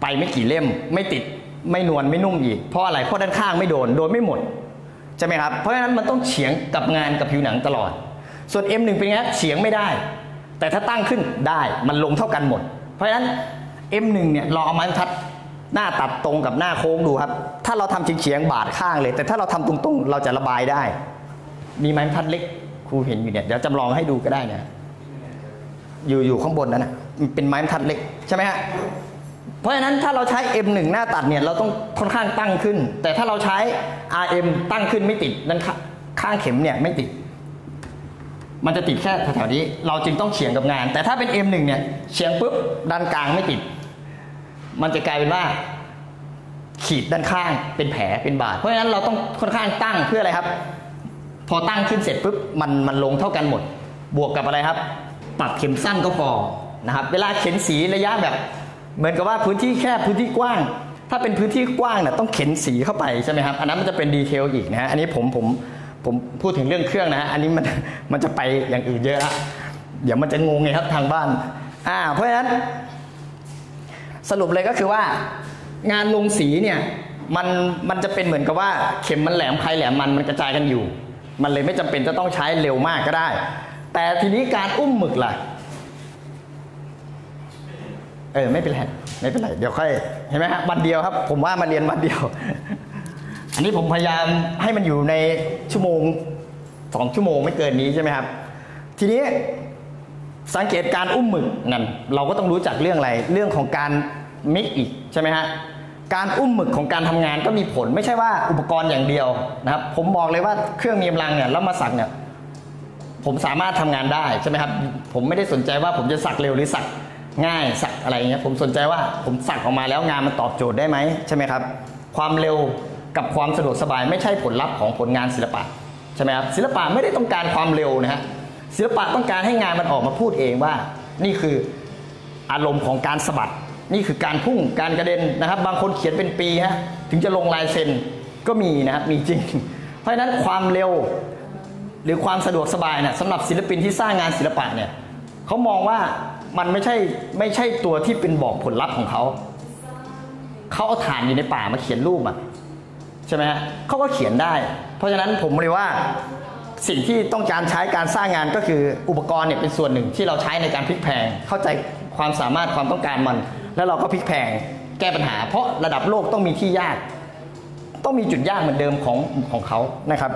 ไปไม่กี่เล่มไม่ติดไม่นวลไม่นุ่มอีกเพราะอะไรเพราะด้านข้างไม่โดนไม่หมดใช่ไหมครับเพราะฉะนั้นมันต้องเฉียงกับงานกับผิวหนังตลอดส่วน M1 เป็นไงครับเฉียงไม่ได้แต่ถ้าตั้งขึ้นได้มันลงเท่ากันหมดเพราะฉะนั้น M1 เนี่ยเราเอาไม้บรรทัดหน้าตัดตรงกับหน้าโค้งดูครับถ้าเราทำเฉียงๆบาดข้างเลยแต่ถ้าเราทำตรงๆเราจะระบายได้มีไม้บรรทัดเล็กครูเห็นอยู่เนี่ยเดี๋ยวจำลองให้ดูก็ได้นะอยู่ข้างบนนั่นนะเป็นไม้บรรทัดเล็กใช่ไหมฮะเพราะฉะนั้นถ้าเราใช้ M1 หน้าตัดเนี่ยเราต้องค่อนข้างตั้งขึ้นแต่ถ้าเราใช้ RM ตั้งขึ้นไม่ติดนั้นข้างเข็มเนี่ยไม่ติดมันจะติดแค่แถวๆนี้เราจึงต้องเฉียงกับงานแต่ถ้าเป็น M1 เนี่ยเฉียงปุ๊บด้านกลางไม่ติดมันจะกลายเป็นว่าขีดด้านข้างเป็นแผลเป็นบาดเพราะฉะนั้นเราต้องค่อนข้างตั้งเพื่ออะไรครับพอตั้งขึ้นเสร็จปุ๊บมันลงเท่ากันหมด บวกกับอะไรครับปรับเข็มสั้นก็พอนะครับเวลาเข็นสีระยะแบบเหมือนกับว่าพื้นที่แคบพื้นที่กว้างถ้าเป็นพื้นที่กว้างเนี่ยต้องเข็นสีเข้าไปใช่ไหมครับอันนั้นมันจะเป็นดีเทลอีกนะฮะอันนี้ผมพูดถึงเรื่องเครื่องนะฮะอันนี้มันจะไปอย่างอื่นเยอะละเดี๋ยวมันจะงงไงครับทางบ้านเพราะฉะนั้นสรุปเลยก็คือว่างานลงสีเนี่ยมันจะเป็นเหมือนกับว่าเข็มมันแหลมใครแหลมมันกระจายกันอยู่มันเลยไม่จำเป็นจะต้องใช้เร็วมากก็ได้แต่ทีนี้การอุ้มหมึกล่ะไม่เป็นไรเดี๋ยวค่อยเห็นไหมฮะวันเดียวครับผมว่ามาเรียนวันเดียว อันนี้ผมพยายามให้มันอยู่ในชั่วโมง2ชั่วโมงไม่เกินนี้ใช่ไหมครับทีนี้สังเกตการอุ้มหมึกนั่นเราก็ต้องรู้จักเรื่องอะไรเรื่องของการมิกอีกใช่ไหมฮะการอุ้มหมึกของการทำงานก็มีผลไม่ใช่ว่าอุปกรณ์อย่างเดียวนะครับผมบอกเลยว่าเครื่องมีกำลังเนี่ยแล้วมาสักเนี่ยผมสามารถทำงานได้ใช่ไหมครับผมไม่ได้สนใจว่าผมจะสักเร็วหรือสักง่ายสักอะไรเงี้ยผมสนใจว่าผมสักออกมาแล้วงานมันตอบโจทย์ได้ไหมใช่ไหมครับความเร็วกับความสะดวกสบายไม่ใช่ผลลัพธ์ของผลงานศิลปะใช่ไหมครับศิลปะไม่ได้ต้องการความเร็วนะฮะศิลปะต้องการให้งานมันออกมาพูดเองว่านี่คืออารมณ์ของการสะบัดนี่คือการพุ่งการกระเด็นนะครับบางคนเขียนเป็นปีฮะถึงจะลงลายเซ็นก็มีนะครับมีจริงเพราะฉะนั้นความเร็วหรือความสะดวกสบายเนี่ยสำหรับศิลปินที่สร้างงานศิลปะเนี่ยเขามองว่ามันไม่ใช่ตัวที่เป็นบอกผลลัพธ์ของเขาเขาเอาถ่านอยู่ในป่ามาเขียนรูปอะใช่ไหมฮะเขาก็เขียนได้เพราะฉะนั้นผมเลยว่าสิ่งที่ต้องการใช้การสร้างงานก็คืออุปกรณ์เนี่ยเป็นส่วนหนึ่งที่เราใช้ในการพลิกแพลงเข้าใจความสามารถความต้องการมันแล้วเราก็พลิกแพลงแก้ปัญหาเพราะระดับโลกต้องมีที่ยากต้องมีจุดยากเหมือนเดิมของเขานะครับ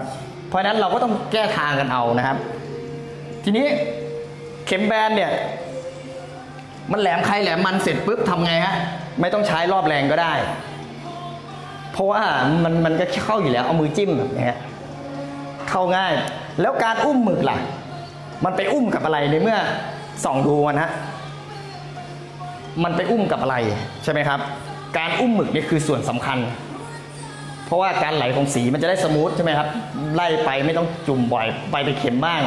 เพราะฉะนั้นเราก็ต้องแก้ทางกันเอานะครับทีนี้เข็มแบนเนี่ยมันแหลมใครแหลมมันเสร็จปุ๊บทำไงฮะไม่ต้องใช้รอบแรงก็ได้เพราะว่ามันก็เข้าอยู่แล้วเอามือจิ้มอย่างเงี้ยเข้าง่ายแล้วการอุ้มหมึกล่ะมันไปอุ้มกับอะไรในเมื่อส่องดูมันฮะมันไปอุ้มกับอะไรใช่ไหมครับการอุ้มหมึกนี่คือส่วนสำคัญเพราะว่าการไหลของสีมันจะได้สมูทใช่ไหมครับไล่ไปไม่ต้องจุ่มบ่อยไปแต่เข็มบ้าง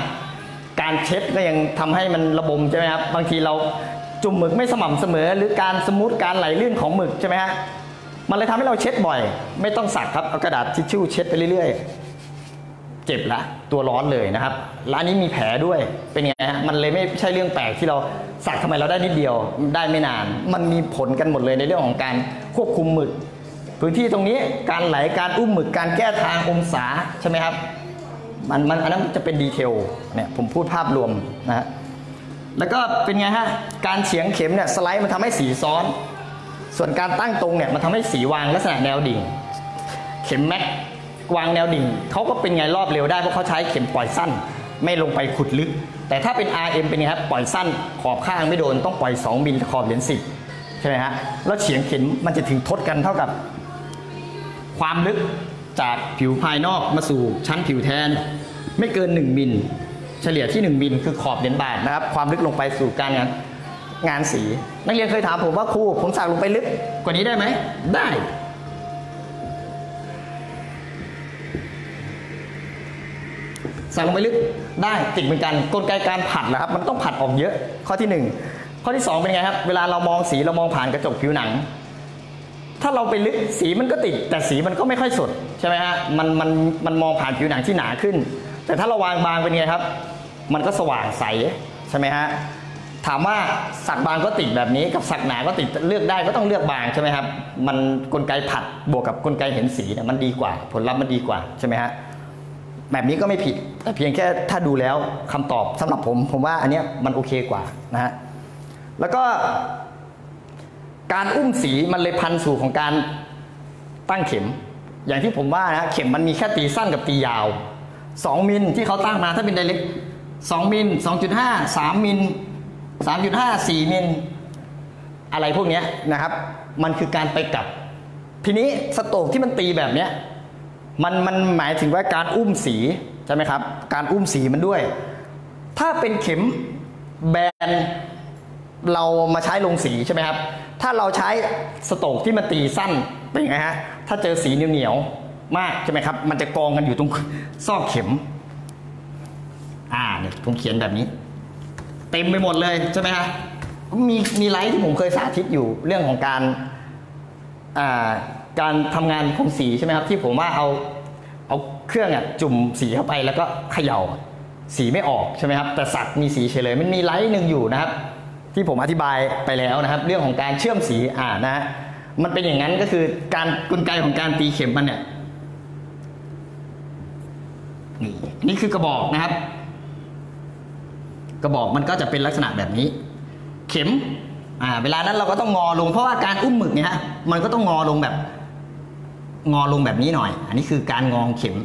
การเช็ดก็ยังทำให้มันระบมใช่ไหมครับบางทีเราจุ่มหมึกไม่สม่ำเสมอหรือการสมูทการไหลลื่นของหมึกใช่ไหมฮะมันเลยทำให้เราเช็ดบ่อยไม่ต้องสักครับเอากระดาษทิชชู่เช็ดไปเรื่อยๆเจ็บละตัวร้อนเลยนะครับร้านนี้มีแผลด้วยเป็นไงฮะมันเลยไม่ใช่เรื่องแปลกที่เราสักทำไมเราได้นิดเดียวได้ไม่นานมันมีผลกันหมดเลยในเรื่องของการควบคุมหมึกพื้นที่ตรงนี้การไหลการอุ้มหมึกการแก้ทางองศาใช่ไหมครับมันอันนั้นจะเป็นดีเทลเนี่ยผมพูดภาพรวมนะฮะแล้วก็เป็นไงฮะการเฉียงเข็มเนี่ยสไลด์มันทำให้สีซ้อนส่วนการตั้งตรงเนี่ยมันทำให้สีวางลักษณะแนวดิ่งเข็มแม็กวางแนวดิ่งเขาก็เป็นไงรอบเร็วได้เพราะเขาใช้เข็มปล่อยสั้นไม่ลงไปขุดลึกแต่ถ้าเป็น RM เป็นไงครับปล่อยสั้นขอบข้างไม่โดนต้องปล่อย2มิลขอบเหรียญ10ใช่ไหมฮะแล้วเฉียงเข็มมันจะถึงทดกันเท่ากับความลึกจากผิวภายนอกมาสู่ชั้นผิวแทนไม่เกิน1มิลเฉลี่ยที่1มิลคือขอบเหรียญบาทนะครับความลึกลงไปสู่การงานสีนักเรียนเคยถามผมว่าครูผมสักลงไปลึกกว่านี้ได้ไหมได้สักลงไปลึกได้ติดเหมือนกันกลไกการผัดนะครับมันต้องผัดออกเยอะข้อที่1ข้อที่2เป็นไงครับเวลาเรามองสีเรามองผ่านกระจกผิวหนังถ้าเราไปลึกสีมันก็ติดแต่สีมันก็ไม่ค่อยสดใช่ไหมฮะมันมองผ่านผิวหนังที่หนาขึ้นแต่ถ้าเราวางบางเป็นไงครับมันก็สว่างใสใช่ไหมฮะถามว่าสักบางก็ติดแบบนี้กับสักหนาก็ติดเลือกได้ก็ต้องเลือกบางใช่ไหมครับมันกลไกผัดบวกกับกลไกเห็นสีเนี่ยมันดีกว่าผลลัพธ์มันดีกว่าใช่ไหมฮะแบบนี้ก็ไม่ผิดแต่เพียงแค่ถ้าดูแล้วคำตอบสำหรับผมว่าอันเนี้ยมันโอเคกว่านะฮะแล้วก็การอุ้มสีมันเลยพันสู่ของการตั้งเข็มอย่างที่ผมว่านะเข็มมันมีแค่ตีสั้นกับตียาว2มิลที่เขาตั้งมาถ้าเป็นไดเรก2มิล 2.5 3มิล 3.5 4มิลอะไรพวกนี้นะครับมันคือการไปกลับทีนี้สโตกที่มันตีแบบเนี้ยมันหมายถึงว่าการอุ้มสีใช่ไหมครับการอุ้มสีมันด้วยถ้าเป็นเข็มแบนเรามาใช้ลงสีใช่ไหมครับถ้าเราใช้สโตกที่มันตีสั้นเป็นไงฮะถ้าเจอสีเหนียวๆมากใช่ไหมครับมันจะกองกันอยู่ตรงซอกเข็มเนี่ยผมเขียนแบบนี้ เต็มไปหมดเลยใช่ไหมฮะมีไลฟ์ที่ผมเคยสาธิตอยู่เรื่องของการทำงานของสีใช่ไหมครับที่ผมว่าเอาเครื่องจุ่มสีเข้าไปแล้วก็เขย่าสีไม่ออกใช่ไหมครับแต่สัตว์มีสีเฉยๆมันมีไลฟ์หนึ่งอยู่นะครับที่ผมอธิบายไปแล้วนะครับเรื่องของการเชื่อมสีนะฮะมันเป็นอย่างนั้นก็คือการกลไกของการตีเข็มมันเนี่ยนี่คือกระบอกนะครับกระบอกมันก็จะเป็นลักษณะแบบนี้เข็มเวลานั้นเราก็ต้องงอลงเพราะว่าการอุ้มหมึกเนี่ยฮะมันก็ต้องงอลงแบบนี้หน่อยอันนี้คือการงอเข็ม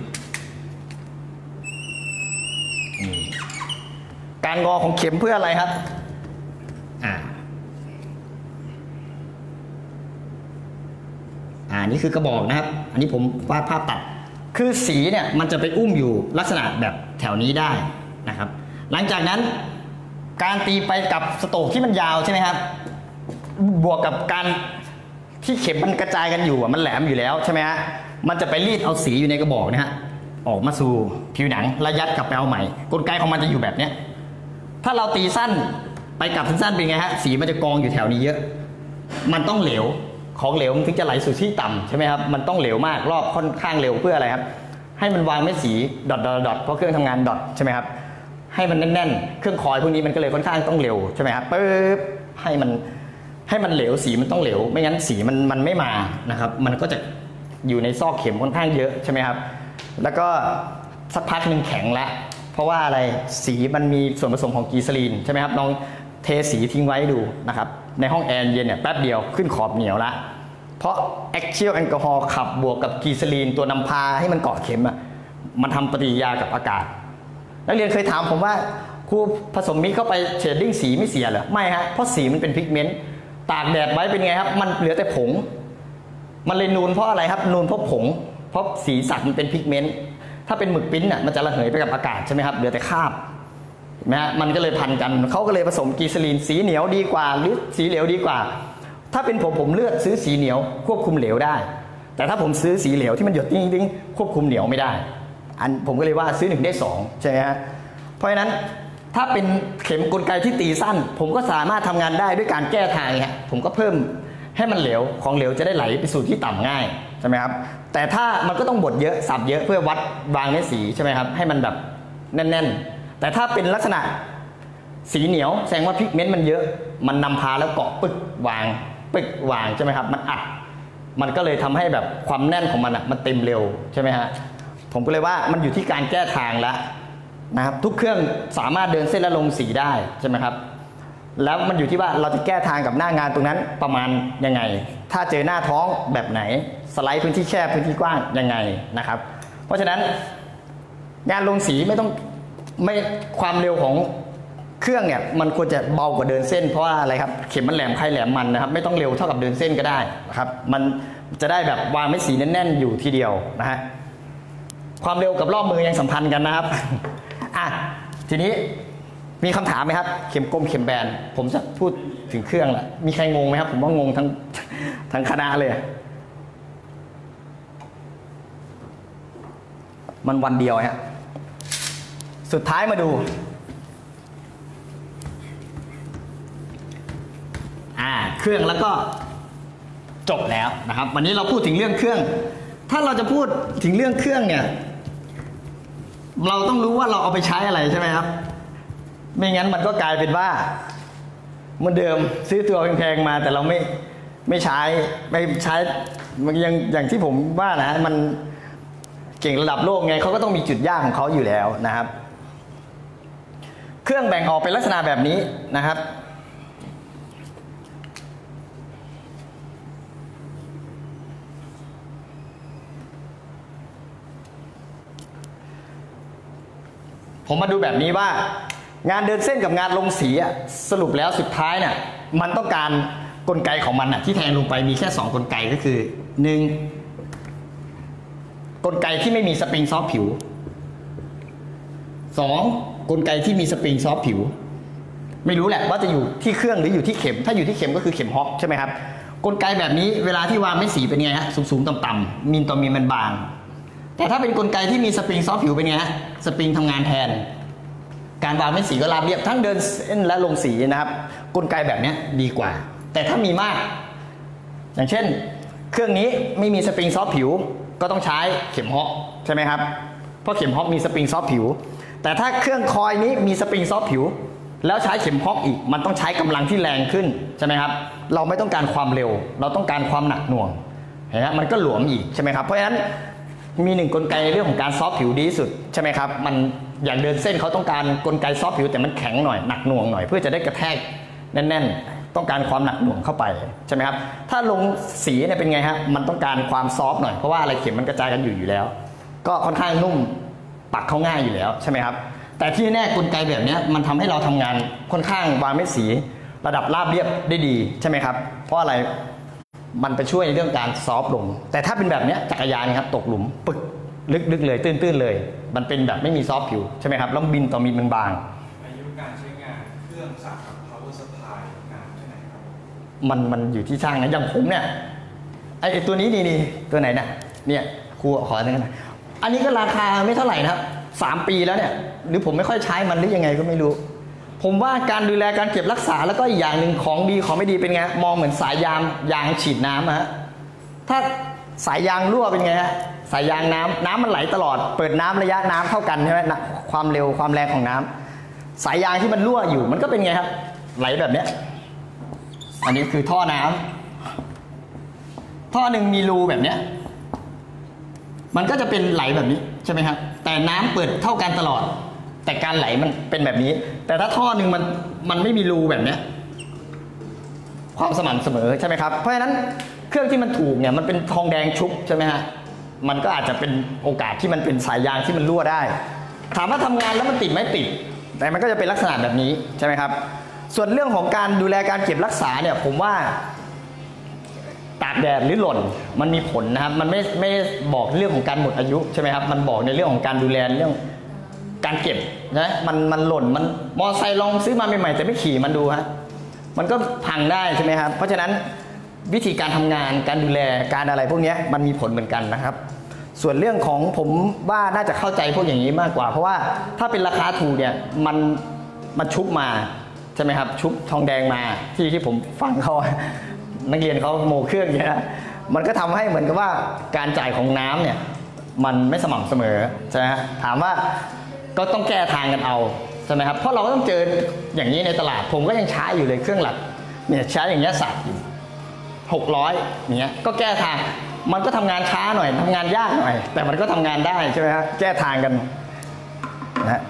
การงอของเข็มเพื่ออะไรครับนี่คือกระบอกนะครับอันนี้ผมวาดภาพตัดคือสีเนี่ยมันจะไปอุ้มอยู่ลักษณะแบบแถวนี้ได้นะครับหลังจากนั้นการตีไปกับสโตกที่มันยาวใช่ไหมครับบวกกับการที่เข็มมันกระจายกันอยู่มันแหลมอยู่แล้วใช่ไหมฮะมันจะไปรีดเอาสีอยู่ในกระบอกนะฮะออกมาสู่ผิวหนังและยัดกลับไปเอาใหม่กลไกของมันจะอยู่แบบเนี้ยถ้าเราตีสั้นไปกับสั้นเป็นไงฮะสีมันจะกองอยู่แถวนี้เยอะมันต้องเหลวของเหลวมันถึงจะไหลสู่ที่ต่ำใช่ไหมครับมันต้องเหลวมากรอบค่อนข้างเร็วเพื่ออะไรครับให้มันวางเม็ดสีดอทดอทเพราะเครื่องทำงานดอทใช่ไหมครับให้มันแน่นๆเครื่องคอยพวกนี้มันก็เลยค่อนข้างต้องเร็วใช่ไหมครับปึ๊บให้มันเหลวสีมันต้องเหลวไม่งั้นสีมันไม่มานะครับมันก็จะอยู่ในซอกเข็มค่อนข้างเยอะใช่ไหมครับแล้วก็สักพักหนึ่งแข็งละเพราะว่าอะไรสีมันมีส่วนผสมของกีซาลีนใช่ไหมครับลองเทสีทิ้งไว้ดูนะครับในห้องแอร์เย็นเนี่ยแป๊บเดียวขึ้นขอบเหนียวละเพราะแอคเชียลแอลกอฮอล์ขับบวกกับกีซาลีนตัวนำพาให้มันเกาะเข็มมันทำปฏิกิริยากับอากาศนักเรียนเคยถามผมว่าครูผสมมิกเข้าไปเชดดิ้งสีไม่เสียเหรอไม่ฮะเพราะสีมันเป็นพิกเมนต์ตากแดดไว้เป็นไงครับมันเหลือแต่ผงมันเลยนูนเพราะอะไรครับนูนเพราะผงเพราะสีสันมันเป็นพิกเมนต์ถ้าเป็นหมึกปิ้นมันจะระเหยไปกับอากาศใช่ไหมครับเหลือแต่คราบนะฮะมันก็เลยพันกันเขาก็เลยผสมกีซาลีนสีเหนียวดีกว่าหรือสีเหลวดีกว่าถ้าเป็นผมเลือกซื้อสีเหนียวควบคุมเหลวได้แต่ถ้าผมซื้อสีเหลวที่มันหยดติ้งๆควบคุมเหนียวไม่ได้อันผมก็เลยว่าซื้อหนึ่งได้สองใช่ไหมฮะเพราะฉะนั้นถ้าเป็นเข็มกลไกที่ตีสั้นผมก็สามารถทำงานได้ด้วยการแก้ทางฮะผมก็เพิ่มให้มันเหลวของเหลวจะได้ไหลไปสู่ที่ต่ำง่ายใช่ไหมครับแต่ถ้ามันก็ต้องบดเยอะสับเยอะเพื่อวัดวางเม็ดสีใช่ไหมครับให้มันแบบแน่นๆแต่ถ้าเป็นลักษณะสีเหนียวแสดงว่าพิกเมนต์มันเยอะมันนำพาแล้วเกาะปึ๊กวางปึ๊กวางใช่ไหมครับมันอัดมันก็เลยทำให้แบบความแน่นของมันมันเต็มเร็วใช่ไหมฮะผมก็เลยว่ามันอยู่ที่การแก้ทางแล้วนะครับทุกเครื่องสามารถเดินเส้นและลงสีได้ใช่ไหมครับแล้วมันอยู่ที่ว่าเราจะแก้ทางกับหน้างานตรงนั้นประมาณยังไงถ้าเจอหน้าท้องแบบไหนสไลด์พื้นที่แคบพื้นที่กว้างยังไงนะครับเพราะฉะนั้นงานลงสีไม่ความเร็วของเครื่องเนี่ยมันควรจะเบากว่าเดินเส้นเพราะว่าอะไรครับเข็มมันแหลมใครแหลมมันนะครับไม่ต้องเร็วเท่ากับเดินเส้นก็ได้นะครับมันจะได้แบบวางเม็ดสีแน่นๆอยู่ทีเดียวนะฮะความเร็วกับรอบมือยังสัมพันธ์กันนะครับทีนี้มีคำถามไหมครับเข็มกลมเข็มแบนผมจะพูดถึงเครื่องละมีใครงงไหมครับผมว่างงทั้งคณะเลยมันวันเดียวฮะสุดท้ายมาดูเครื่องแล้วก็จบแล้วนะครับวันนี้เราพูดถึงเรื่องเครื่องถ้าเราจะพูดถึงเรื่องเครื่องเนี่ยเราต้องรู้ว่าเราเอาไปใช้อะไรใช่ไหมครับไม่งั้นมันก็กลายเป็นว่าเหมือนเดิมซื้อตัวแพงๆมาแต่เราไม่ใช้อย่างที่ผมว่านะมันเก่งระดับโลกไงเขาก็ต้องมีจุดยากของเขาอยู่แล้วนะครับเครื่องแบ่งออกเป็นลักษณะแบบนี้นะครับผมมาดูแบบนี้ว่างานเดินเส้นกับงานลงสีสรุปแล้วสุดท้ายเนี่ยมันต้องการกลไกของมันที่แทงลงไปมีแค่2กลไกก็คือ1กลไกที่ไม่มีสปริงซอฟต์ผิว2กลไกที่มีสปริงซอฟต์ผิวไม่รู้แหละว่าจะอยู่ที่เครื่องหรืออยู่ที่เข็มถ้าอยู่ที่เข็มก็คือเข็มฮอกใช่ไหมครับกลไกแบบนี้เวลาที่วางเม็ดสีเป็นไงฮะสูงๆต่ำๆมีนต่อมีนมันบางแต่ถ้าเป็นกลไกที่มีสปริงซอฟต์ผิวเป็นไงฮะสปริงทำงานแทน การวางเม็ดสีก็ราบเรียบทั้งเดินเส้นและลงสีนะครับกลไกแบบนี้ดีกว่าแต่ถ้ามีมากอย่างเช่นเครื่องนี้ไม่มีสปริงซอฟต์ผิวก็ต้องใช้เข็มฮอกใช่ไหมครับเพราะเข็มฮอกมีสปริงซอฟต์ผิวแต่ถ้าเครื่องคอยนี้มีสปริงซอฟต์ผิวแล้วใช้เข็มฮอกอีกมันต้องใช้กำลังที่แรงขึ้นใช่ไหมครับเราไม่ต้องการความเร็วเราต้องการความหนักหน่วงเห็นไหมมันก็หลวมอีกใช่ไหมครับเพราะฉะนั้นมีหนึ่งกลไกในเรื่องของการซอฟต์ผิวดีที่สุดใช่ไหมครับมันอย่างเดินเส้นเขาต้องการกลไกซอฟต์ผิวแต่มันแข็งหน่อยหนักหน่วงหน่อยเพื่อจะได้กระแทกแน่นๆต้องการความหนักหน่วงเข้าไปใช่ไหมครับถ้าลงสีเนี่ยเป็นไงฮะมันต้องการความซอฟต์หน่อยเพราะว่าอะไรเข็มมันกระจายกันอยู่แล้วก็ค่อนข้างนุ่มปักเข้าง่ายอยู่แล้วใช่ไหมครับแต่ที่แน่กลไกแบบนี้มันทำให้เราทำงานค่อนข้างวางเม็ดสีระดับราบเรียบได้ดีใช่ไหมครับเพราะอะไรมันไปช่วยในเรื่องการซอฟต์ลงแต่ถ้าเป็นแบบนี้จักรยานครับตกหลุมปึกลึกๆเลยตื้นๆเลยมันเป็นแบบไม่มีซอฟต์ผิวใช่ไหมครับแล้วบินต่อมีบางๆอายุการใช้งานเครื่องสับกับ power supply นานแค่ไหนครับมันอยู่ที่ช่างนะอย่างผมเนี่ยไอ้ตัวนี้นี่ตัวไหนนะเนี่ยครูขอหนึ่งนะอันนี้ก็ราคาไม่เท่าไหร่นะครับ3 ปีแล้วเนี่ยหรือผมไม่ค่อยใช้มันหรือยังไงก็ไม่รู้ผมว่าการดูแลการเก็บรักษาแล้วก็อีกอย่างหนึ่งของดีของไม่ดีเป็นไงมองเหมือนสายยางฉีดน้ำฮะถ้าสายยางรั่วเป็นไงฮะสายยางน้ำมันไหลตลอดเปิดน้ำระยะน้ำเท่ากันใช่ไหมความเร็วความแรงของน้ำสายยางที่มันรั่วอยู่มันก็เป็นไงครับไหลแบบเนี้ยอันนี้คือท่อน้ำท่อหนึ่งมีรูแบบเนี้ยมันก็จะเป็นไหลแบบนี้ใช่ไหมครับแต่น้ำเปิดเท่ากันตลอดแต่การไหลมันเป็นแบบนี้แต่ถ้าท่อหนึ่งมันไม่มีรูแบบเนี้ยความสม่ำเสมอใช่ไหมครับเพราะฉะนั้นเครื่องที่มันถูกเนี่ยมันเป็นทองแดงชุบใช่ไหมฮะมันก็อาจจะเป็นโอกาสที่มันเป็นสายยางที่มันรั่วได้ถามว่าทำงานแล้วมันติดไหมติดแต่มันก็จะเป็นลักษณะแบบนี้ใช่ไหมครับส่วนเรื่องของการดูแลการเก็บรักษาเนี่ยผมว่าตากแดดหรือหล่นมันมีผลนะครับมันไม่บอกเรื่องของการหมดอายุใช่ไหมครับมันบอกในเรื่องของการดูแลเรื่องการเก็บนะมันหล่นมันมอไซค์ลองซื้อมาใหม่ๆแต่ไม่ขี่มันดูฮะมันก็พังได้ใช่ไหมครับเพราะฉะนั้นวิธีการทำงานการดูแลการอะไรพวกนี้มันมีผลเหมือนกันนะครับส่วนเรื่องของผมว่าน่าจะเข้าใจพวกอย่างนี้มากกว่าเพราะว่าถ้าเป็นราคาถูกเนี่ยมันชุบมาใช่ไหมครับชุบทองแดงมาที่ผมฟังเขานักเรียนเขาโมเครื่องเนี่ยมันก็ทำให้เหมือนกับว่าการจ่ายของน้ำเนี่ยมันไม่สม่ำเสมอใช่ไหมถามว่าก็ต้องแก้ทางกันเอาใช่ไหมครับเพราะเราก็ต้องเจออย่างนี้ในตลาดผมก็ยังใช้อยู่เลยเครื่องหลักเนี่ยใช้อย่างนี้สับอยู่600อย่างเงี้ยก็แก้ทางมันก็ทำงานช้าหน่อยทำงานยากหน่อยแต่มันก็ทำงานได้ใช่ไหมครับแก้ทางกันนะ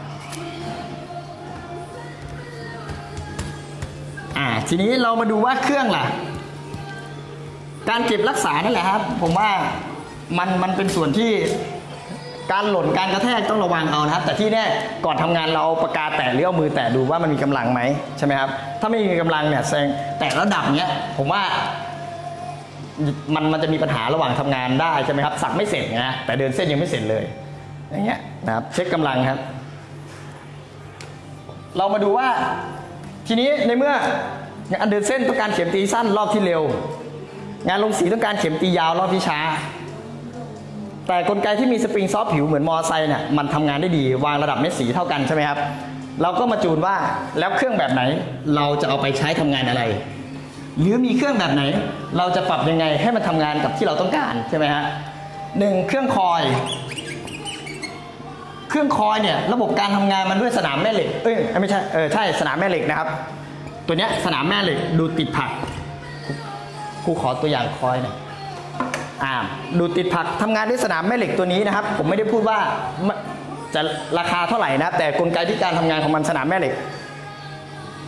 ทีนี้เรามาดูว่าเครื่องล่ะการเก็บรักษานั่นแหละครับผมว่ามันเป็นส่วนที่การหล่นการกระแทกต้องระวังเอานะครับแต่ที่แน่ก่อนทำงานเราปากกาแตะหรือเอามือแตะดูว่ามันมีกำลังไหมใช่ไหมครับถ้าไม่มีกำลังเนี่ยแสดงแต่ระดับเนี้ยผมว่ามันจะมีปัญหาระหว่างทำงานได้ใช่ไหมครับสักไม่เสร็จนะแต่เดินเส้นยังไม่เสร็จเลยอย่างเงี้ยนะครับเช็คกำลังครับเรามาดูว่าทีนี้ในเมื่องานเดินเส้นต้องการเข็มตีสั้นรอบที่เร็วงานลงสีต้องการเข็มตียาวรอบที่ช้าแต่กลไกที่มีสปริงซอฟต์ผิวเหมือนมอไซค์เนี่ยมันทำงานได้ดีวางระดับเม็ดสีเท่ากันใช่ไหมครับเราก็มาจูนว่าแล้วเครื่องแบบไหนเราจะเอาไปใช้ทำงานอะไรหรือมีเครื่องแบบไหนเราจะปรับยังไงให้มันทำงานกับที่เราต้องการใช่ไหมฮะ1เครื่องคอยเนี่ยระบบการทำงานมันด้วยสนามแม่เหล็กไม่ใช่ใช่สนามแม่เหล็กนะครับตัวเนี้ยสนามแม่เหล็กดูติดผักครูขอตัวอย่างคอยหน่อยดูติดผักทำงานด้วยสนามแม่เหล็กตัวนี้นะครับผมไม่ได้พูดว่าจะราคาเท่าไหร่นะแต่กลไกที่การทำงานของมันสนามแม่เหล็ก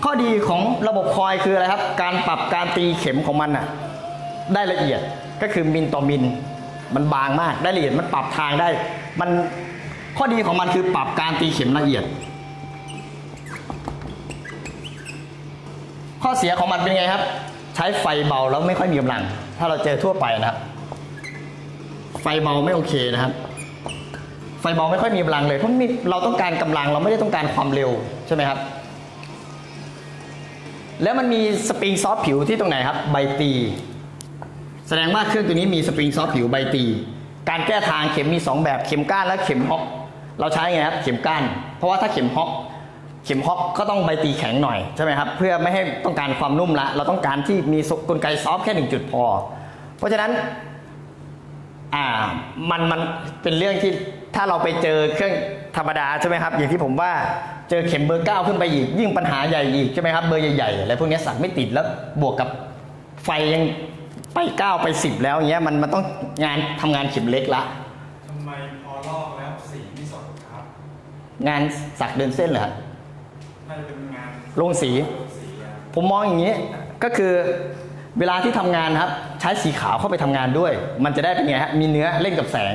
ข้อดีของระบบคอยคืออะไรครับการปรับการตีเข็มของมันน่ะได้ละเอียดก็คือมิลต่อมิลมันบางมากได้ละเอียดมันปรับทางได้มันข้อดีของมันคือปรับการตีเข็มละเอียดข้อเสียของมันเป็นไงครับใช้ไฟเบาแล้วไม่ค่อยมีกำลังถ้าเราเจอทั่วไปนะครับไฟเบาไม่โอเคนะครับไฟเบาไม่ค่อยมีกำลังเลยเพราะเราต้องการกำลังเราไม่ได้ต้องการความเร็วใช่ไหมครับแล้วมันมีสปริงซอฟต์ผิวที่ตรงไหนครับใบตีแสดงว่าเครื่องตัวนี้มีสปริงซอฟต์ผิวใบตีการแก้ทางเข็มมี2แบบเข็มก้านและเข็มฮอกเราใช้ไงครับเข็มก้านเพราะว่าถ้าเข็มฮอก เข็มฮอกก็ต้องไปตีแข็งหน่อยใช่ไหมครับเพื่อไม่ให้ต้องการความนุ่มละเราต้องการที่มีกลไกซอฟแค่1จุดพอเพราะฉะนั้นมันเป็นเรื่องที่ถ้าเราไปเจอเครื่องธรรมดาใช่ไหมครับอย่างที่ผมว่าเจอเข็มเบอร์9ขึ้นไปอีกยิ่งปัญหาใหญ่อีกใช่ไหมครับเบอร์ใหญ่ๆอะไรพวกนี้สักไม่ติดแล้วบวกกับไฟยังไป9ไป10แล้วอย่างเงี้ยมันต้องทำงานเข็มเล็กละทำไมพอลอกแล้วสีไม่สดครับงานสักเดินเส้นเหรอไม่เป็นงานลงสีผมมองอย่างนี้ก็คือเวลาที่ทำงานครับใช้สีขาวเข้าไปทำงานด้วยมันจะได้เป็นไงฮะมีเนื้อเล่นกับแสง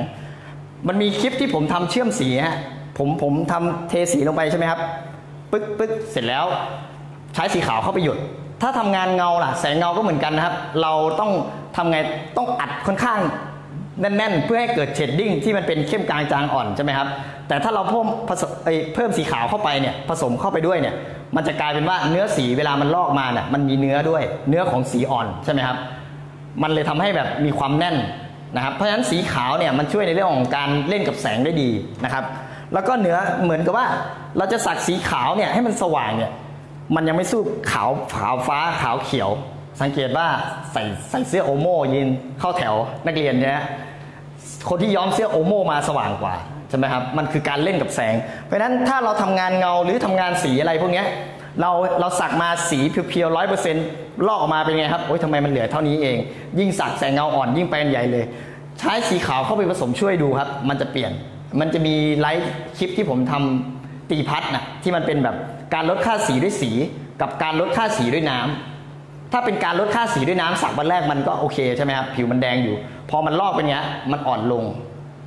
มันมีคลิปที่ผมทำเชื่อมสีฮะผมทำเทสีลงไปใช่ไหมครับปึ๊กเสร็จแล้วใช้สีขาวเข้าไปหยดถ้าทำงานเงาล่ะแสงเงาก็เหมือนกันนะครับเราต้องทำไงต้องอัดค่อนข้างแน่นๆเพื่อให้เกิดเชดดิ้งที่มันเป็นเข้มกลางจางอ่อนใช่ไหมครับแต่ถ้าเราเพิ่มสีขาวเข้าไปเนี่ยผสมเข้าไปด้วยเนี่ยมันจะกลายเป็นว่าเนื้อสีเวลามันลอกมาเนี่ยมันมีเนื้อด้วยเนื้อของสีอ่อนใช่ไหมครับมันเลยทำให้แบบมีความแน่นนะครับเพราะฉะนั้นสีขาวเนี่ยมันช่วยในเรื่องของการเล่นกับแสงได้ดีนะครับแล้วก็เนื้อเหมือนกับว่าเราจะสักสีขาวเนี่ยให้มันสว่างเนี่ยมันยังไม่สู้ขาวฟ้าขาวเขียวสังเกตว่าใส่เสื้อโอโม่ยืนเข้าแถวนักเรียนเนี่ยคนที่ย้อมเสื้อโอโม่มาสว่างกว่าใช่ไหมครับมันคือการเล่นกับแสงเพราะฉะนั้นถ้าเราทำงานเงาหรือทำงานสีอะไรพวกนี้เราสักมาสีเพียวๆ 100% ลอกออกมาเป็นไงครับโอ๊ยทำไมมันเหลือเท่านี้เองยิ่งสักแสงเงาอ่อนยิ่งไปใหญ่เลยใช้สีขาวเข้าไปผสมช่วยดูครับมันจะเปลี่ยนมันจะมีไลฟ์คลิปที่ผมทำตีพัดนะที่มันเป็นแบบการลดค่าสีด้วยสีกับการลดค่าสีด้วยน้ำถ้าเป็นการลดค่าสีด้วยน้ำสักวันแรกมันก็โอเคใช่ไหมครับผิวมันแดงอยู่พอมันลอกเป็นเงี้ยมันอ่อนลง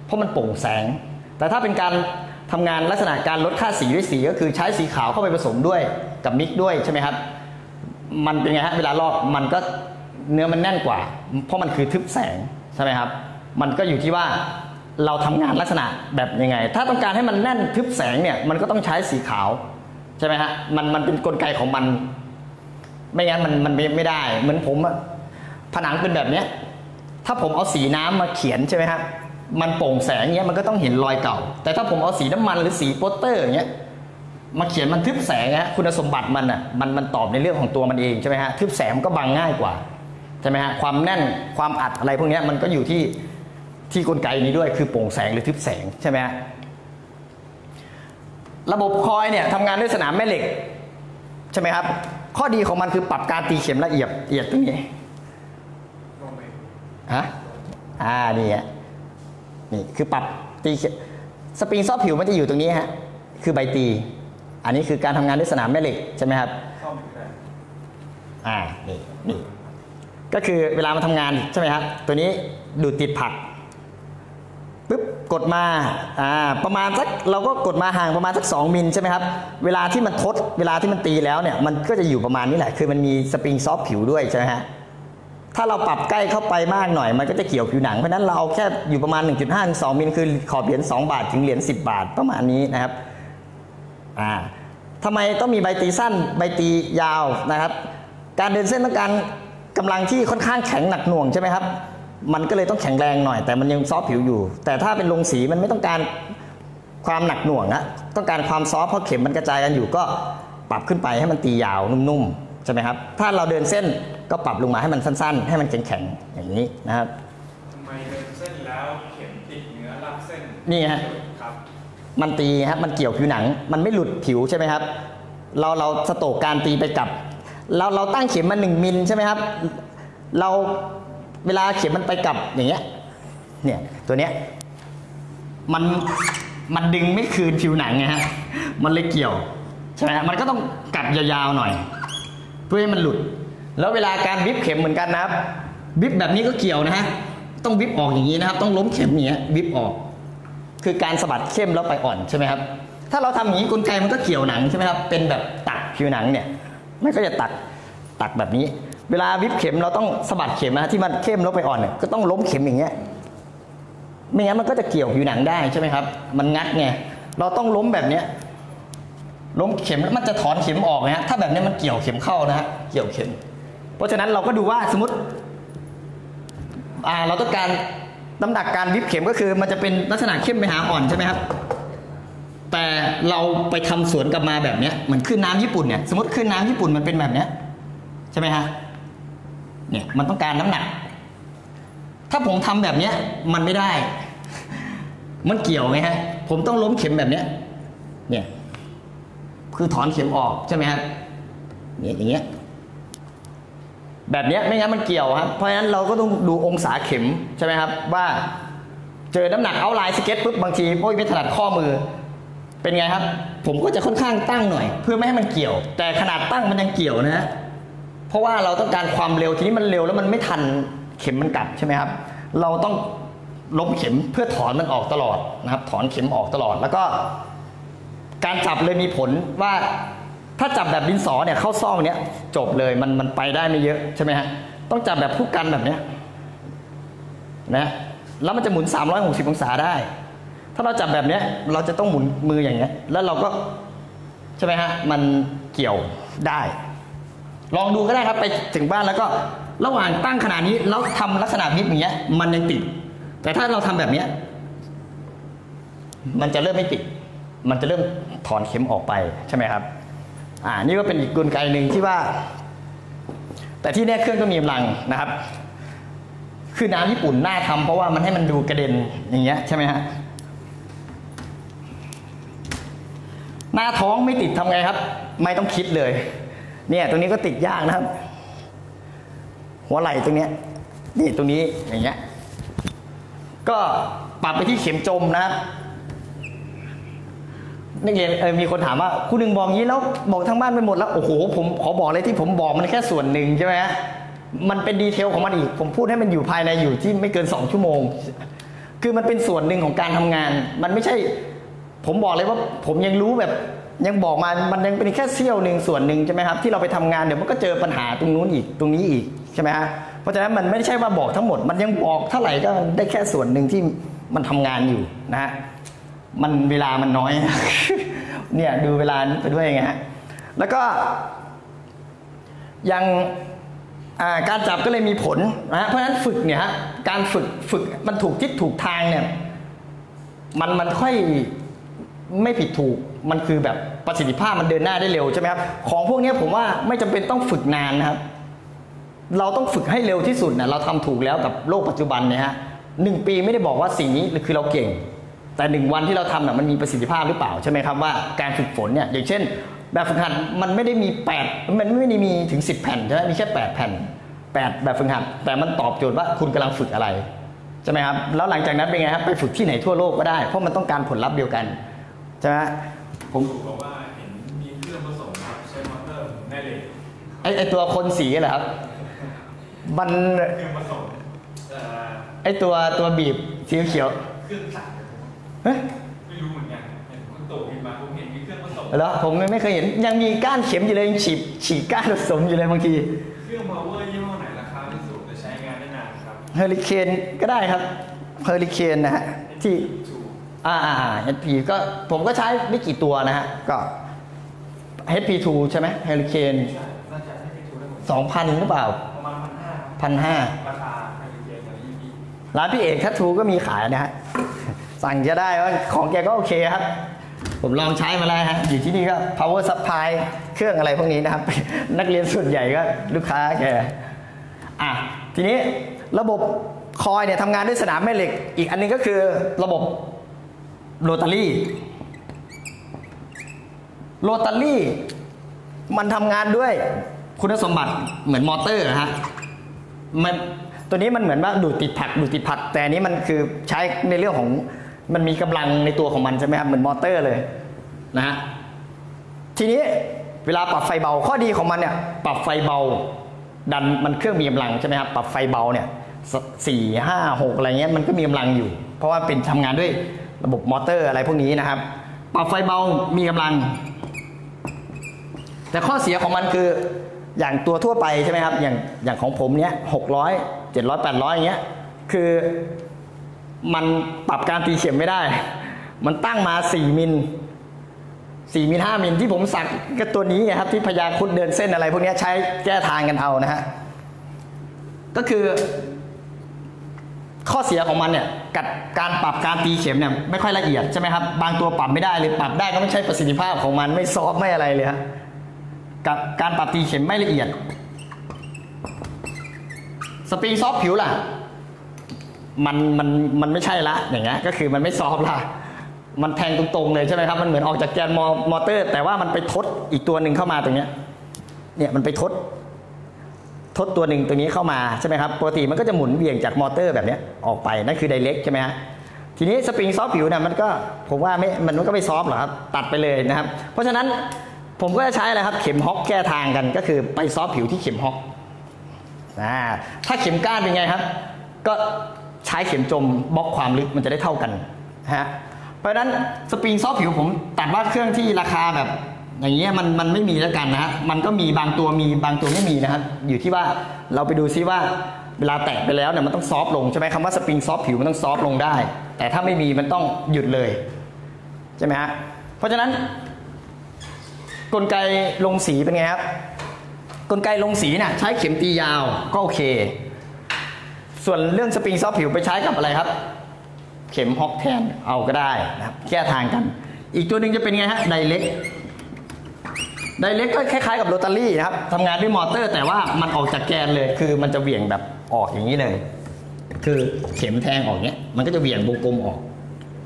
เพราะมันโปร่งแสงแต่ถ้าเป็นการทำงานลักษณะการลดค่าสีด้วยสีก็คือใช้สีขาวเข้าไปผสมด้วยกับมิกด้วยใช่ไหมครับมันเป็นไงฮะเวลาลอกมันก็เนื้อมันแน่นกว่าเพราะมันคือทึบแสงใช่ไหมครับมันก็อยู่ที่ว่าเราทำงานลักษณะแบบยังไงถ้าต้องการให้มันแน่นทึบแสงเนี่ยมันก็ต้องใช้สีขาวใช่ไหมฮะมันเป็นกลไกของมันไม่งั้นมันไม่ได้เหมือนผมผนังเป็นแบบเนี้ยถ้าผมเอาสีน้ำมาเขียนใช่ไหมครับมันโปร่งแสงเงี้ยมันก็ต้องเห็นรอยเก่าแต่ถ้าผมเอาสีน้ำมันหรือสีโปสเตอร์อย่างเงี้ยมาเขียนมันทึบแสงฮะคุณสมบัติมันอ่ะมันตอบในเรื่องของตัวมันเองใช่ไหมฮะทึบแสงมันก็บังง่ายกว่าใช่ไหมฮะความแน่นความอัดอะไรพวกนี้มันก็อยู่ที่กลไกนี้ด้วยคือโปร่งแสงหรือทึบแสงใช่ไหมฮะระบบคอยเนี่ยทำงานด้วยสนามแม่เหล็กใช่ไหมครับข้อดีของมันคือปรับการตีเข็มละเอียดตรงนี้ฮะนี่ฮะนี่คือปรับตีสปริงซอฟผิวมันจะอยู่ตรงนี้ฮะคือใบตีอันนี้คือการทำงานด้วยสนามแม่เหล็กใช่ไหมครับนี่ก็คือเวลามาทำงานใช่ไหมครับตัวนี้ดูดติดผักปึ๊บกดมาประมาณสักเราก็กดมาห่างประมาณสัก2มิลใช่ไหมครับเวลาที่มันตีแล้วเนี่ยมันก็จะอยู่ประมาณนี้แหละคือมันมีสปริงซอฟผิวด้วยใช่ไหมฮะถ้าเราปรับใกล้เข้าไปมากหน่อยมันก็จะเกี่ยวผิวหนังเพราะนั้นเราเอาแค่อยู่ประมาณ 1.5-2 มิลคือขอบเหรียญ2บาทถึงเหรียญ10บาทประมาณนี้นะครับทำไมต้องมีใบตีสั้นใบตียาวนะครับการเดินเส้นต้องการกำลังที่ค่อนข้างแข็งหนักหน่วงใช่ไหมครับมันก็เลยต้องแข็งแรงหน่อยแต่มันยังซอฟผิวอยู่แต่ถ้าเป็นลงสีมันไม่ต้องการความหนักหน่วงนะต้องการความซอฟเพราะเข็มมันกระจายกันอยู่ก็ปรับขึ้นไปให้มันตียาวนุ่มๆใช่ไหมครับถ้าเราเดินเส้นก็ปรับลงมาให้มันสั้นๆให้มันแข็งๆอย่างนี้นะครับทำไมเดินเส้นแล้วเข็มติดเนื้อรับเส้นนี่ฮะมันตีครับมันเกี่ยวผิวหนังมันไม่หลุดผิวใช่ไหมครับเราสโตกการตีไปกับเราตั้งเข็มมา1มิลใช่ไหมครับเราเวลาเข็มมันไปกลับอย่างเงี้ยเนี่ยตัวเนี้ยมันดึงไม่คืนผิวหนังไงฮะมันเลยเกี่ยวใช่ไหมมันก็ต้องกลับยาวๆหน่อยเพื่อให้มันหลุดแล้วเวลาการวิบเข็มเหมือนกันนะครับวิบแบบนี้ก็เกี่ยวนะฮะต้องวิบออกอย่างนี้นะครับต้องล้มเข็มอย่างเงี้ยวิบออกคือการสะบัดเข้มแล้วไปอ่อนใช่ไหมครับถ้าเราทำอย่างนี้กลไกมันก็เกี่ยวหนังใช่ไหมครับเป็นแบบตักผิวหนังเนี่ยมันก็จะตักแบบนี้เวลาวิบเข็มเราต้องสะบัดเข็มนะที่มันเข้มลบไปอ่อนเนี่ยก็ต้องล้มเข็มอย่างเงี้ยไม่งั้นมันก็จะเกี่ยวผิวหนังได้ใช่ไหมครับมันงัดไงเราต้องล้มแบบเนี้ยล้มเข็มแล้วมันจะถอนเข็มออกนะฮะถ้าแบบนี้มันเกี่ยวเข็มเข้านะฮะเกี่ยวเข็มเพราะฉะนั้นเราก็ดูว่าสมมติเราต้องการน้ำหนักการวิบเข็มก็คือมันจะเป็นลักษณะเข้มไปหาอ่อนใช่ไหมครับ แต่เราไปทำสวนกลับมาแบบเนี้ยเหมือนขึ้นน้ำญี่ปุ่นเนี่ยสมมติขึ้นน้ำญี่ปุ่นมันเป็นแบบเนี้ยใช่ไหมฮะเนี่ยมันต้องการน้ำหนักถ้าผมทำแบบเนี้ยมันไม่ได้มันเกี่ยวไงฮะผมต้องล้มเข็มแบบเนี้ยเนี่ยคือถอนเข็มออกใช่ไหมฮะเนี่ยอย่างเงี้ยแบบเนี้ยไม่งั้นมันเกี่ยวครับเพราะฉะนั้นเราก็ต้องดูองศาเข็มใช่ไหมครับว่าเจอน้ำหนักเอาไลน์สเก็ตปุ๊บบางทีพ่อไม่ถนัดข้อมือเป็นไงครับผมก็จะค่อนข้างตั้งหน่อยเพื่อไม่ให้มันเกี่ยวแต่ขนาดตั้งมันยังเกี่ยวนะฮะเพราะว่าเราต้องการความเร็วทีนี้มันเร็วแล้วมันไม่ทันเข็มมันกลับใช่ไหมครับเราต้องล้มเข็มเพื่อถอนมันออกตลอดนะครับถอนเข็มออกตลอดแล้วก็การจับเลยมีผลว่าถ้าจับแบบดินสอเนี่ยเข้าซ่องเนี้ยจบเลยมันไปได้ไม่เยอะใช่ไหมฮะต้องจับแบบผู้กันแบบเนี้ยนะแล้วมันจะหมุน360องศาได้ถ้าเราจับแบบเนี้ยเราจะต้องหมุนมืออย่างเงี้ยแล้วเราก็ใช่ไหมฮะมันเกี่ยวได้ลองดูก็ได้ครับไปถึงบ้านแล้วก็ระหว่างตั้งขนาดนี้แล้วทำลักษณะมิดอย่างเงี้ยมันยังติดแต่ถ้าเราทำแบบเนี้ยมันจะเริ่มไม่ติดมันจะเริ่มถอนเข็มออกไปใช่ไหมครับนี่ก็เป็นอีกกลไกหนึ่งที่ว่าแต่ที่แน่เครื่องก็มีกำลังนะครับคือน้ำญี่ปุ่นน่าทำเพราะว่ามันให้มันดูกระเด็นอย่างเงี้ยใช่ไหมฮะหน้าท้องไม่ติดทำไงครับไม่ต้องคิดเลยเนี่ยตรงนี้ก็ติดยากนะครับหัวไหล่ตรงเนี้ยนี่ตรงนี้อย่างเงี้ยก็ปรับไปที่เข็มจมนะครับนักเรียนมีคนถามว่าคุณหนึ่งบอกงี้แล้วบอกทั้งบ้านไปหมดแล้วโอ้โหผมขอบอกเลยที่ผมบอกมันแค่ส่วนหนึ่งใช่ไหมฮะมันเป็นดีเทลของมันอีกผมพูดให้มันอยู่ภายในอยู่ที่ไม่เกิน2ชั่วโมงคือมันเป็นส่วนหนึ่งของการทำงานมันไม่ใช่ผมบอกเลยว่าผมยังรู้แบบยังบอกมันยังเป็นแค่เสี้ยวหนึ่งส่วนหนึ่งใช่ไหมครับที่เราไปทำงานเดี๋ยวมันก็เจอปัญหาตรงนู้นอีกตรงนี้อีกใช่ไหมฮะเพราะฉะนั้นมันไม่ใช่ว่าบอกทั้งหมดมันยังบอกเท่าไหร่ก็ได้แค่ส่วนหนึ่งที่มันทำงานอยู่นะฮะมันเวลามันน้อยเนี่ยดูเวลาไปด้วยไงฮะแล้วก็ยังการจับก็เลยมีผลนะฮะเพราะฉะนั้นฝึกเนี่ยฮะการฝึกมันถูกทิศถูกทางเนี่ยมันค่อยไม่ผิดถูกมันคือแบบประสิทธิภาพมันเดินหน้าได้เร็วใช่ไหมครับของพวกนี้ผมว่าไม่จำเป็นต้องฝึกนานนะครับเราต้องฝึกให้เร็วที่สุดนะเราทำถูกแล้วกับโลกปัจจุบันเนี่ยฮะ1 ปีไม่ได้บอกว่าสิ่งนี้คือเราเก่งแต่1 วันที่เราทำเนี่ยมันมีประสิทธิภาพหรือเปล่าใช่ไหมครับว่าการฝึกฝนเนี่ยอย่างเช่นแบบฝึกหัดมันไม่ได้มี8มันไม่ได้มีถึง10แผ่นใช่ไหมมีแค่8แผ่น8แบบฝึกหัดแต่มันตอบโจทย์ว่าคุณกำลังฝึกอะไรใช่ไหมครับแล้วหลังจากนั้นเป็นไงครับไปฝึกที่ไหนทั่วโลกก็ได้เพราะมันต้องการผลลัพธ์เดียวกันใช่ไหมผมบอกว่าเห็นมีเครื่องผสมครับใช้มอเตอร์แม่เหล็กไอตัวคนสีเหรอครับมันเครื่องผสมไอตัวบีบสีเขียวเครื่องสักไม่รู้เหมือนกันผมโตขึ้นมาผมเห็นมีเครื่องผสมแล้วผมไม่เคยเห็นยังมีก้านเข็มอยู่เลยยังฉีกก้านผสมอยู่เลยบางทีเครื่อง power ยี่ห้อไหนราคาที่สูงจะใช้งานได้นานครับเฮอริเคนก็ได้ครับเฮอริเคนนะฮะที่HP ก็ผมก็ใช้ไม่กี่ตัวนะฮะก็ HP2 ใช่ไหมเฮลิเคน2,000หรือเปล่าประมาณ1,500ราคาเฮลิเคนร้านพี่เอกทัตทูก็มีขายนะฮะสั่งจะได้ว่าของแกก็โอเคครับผมลองใช้มาแล้วฮะอยู่ที่นี่ก็ power supply เครื่องอะไรพวกนี้นะครับนักเรียนส่วนใหญ่ก็ลูกค้าแกทีนี้ระบบคอยเนี่ยทำงานด้วยสนามแม่เหล็กอีกอันนึงก็คือระบบโรตารี่มันทำงานด้วยคุณสมบัติเหมือนมอเตอร์ฮะมันตัวนี้มันเหมือนว่าดูดติดผักแต่นี้มันคือใช้ในเรื่องของมันมีกำลังในตัวของมันใช่ไหมครับเหมือนมอเตอร์เลยนะฮะทีนี้เวลาปรับไฟเบาข้อดีของมันเนี่ยปรับไฟเบาดันมันเครื่องมีกำลังใช่ไหมครับปรับไฟเบาเนี่ย4 5 6อะไรเงี้ยมันก็มีกำลังอยู่เพราะว่าเป็นทำงานด้วยระบบมอเตอร์อะไรพวกนี้นะครับปรับไฟเบามีกำลังแต่ข้อเสียของมันคืออย่างตัวทั่วไปใช่ไหมครับอย่างของผมเนี้ย600 700 800อย่างเงี้ยคือมันปรับการตีเข็มไม่ได้มันตั้งมา4 มิล 4 มิล 5 มิลที่ผมสักก็ตัวนี้ครับที่พยาคุดเดินเส้นอะไรพวกนี้ใช้แก้ทางกันเอานะฮะก็คือ ข้อเสียของมันเนี่ยกับการปรับการตีเข็มเนี่ยไม่ค่อยละเอียดใช่ไหมครับบางตัวปรับไม่ได้เลยปรับได้ก็ไม่ใช่ประสิทธิภาพของมันไม่ซอฟไม่อะไรเลยฮะกับการปรับตีเข็มไม่ละเอียดสปริงซอฟผิวล่ะมันไม่ใช่ละอย่างเงี้ยก็คือมันไม่ซอฟละมันแทงตรงๆเลยใช่ไหมครับมันเหมือนออกจากแกนมอเตอร์แต่ว่ามันไปทดอีกตัวหนึ่งเข้ามาตรงเนี้ยเนี่ยมันไปทดตัวหนึ่งตัวนี้เข้ามาใช่ไหมครับปกติมันก็จะหมุนเบี่ยงจากมอเตอร์แบบนี้ออกไปนั่นคือไดเรกใช่ไหมฮะทีนี้สปริงซอฟต์ผิวเนี่ยมันก็ผมว่าไม่มันก็ไม่ซอฟต์หรอกครับตัดไปเลยนะครับเพราะฉะนั้นผมก็จะใช้อะไรครับเข็มฮอกแก้ทางกันก็คือไปซอฟต์ผิวที่เข็มฮอกถ้าเข็มก้านเป็นไงครับก็ใช้เข็มจมบล็อกความลึกมันจะได้เท่ากันฮะเพราะฉะนั้นสปริงซอฟต์ผิวผมตัดว่าเครื่องที่ราคาแบบอย่างเงี้ยมันไม่มีแล้วกันนะฮะมันก็มีบางตัวมีบางตัวไม่มีนะครับอยู่ที่ว่าเราไปดูซิว่าเวลาแตะไปแล้วเนี่ยมันต้องซอฟลงใช่ไหมคำว่าสปริงซอฟผิวมันต้องซอฟลงได้แต่ถ้าไม่มีมันต้องหยุดเลยใช่ไหมฮะเพราะฉะนั้นกลไกลงสีเป็นไงครับกลไกลงสีเนี่ยใช้เข็มตียาวก็โอเคส่วนเรื่องสปริงซอฟผิวไปใช้กับอะไรครับเข็มฮอกแทนเอาก็ได้นะครับแก้ทางกันอีกตัวหนึ่งจะเป็นไงฮะไดเรกก็คล้ายๆกับโรตารี่นะครับทำงานด้วยมอเตอร์แต่ว่ามันออกจากแกนเลยคือมันจะเหวี่ยงแบบออกอย่างนี้เลยคือเข็มแทงออกเนี้ยมันก็จะเหวี่ยงวงกลมออก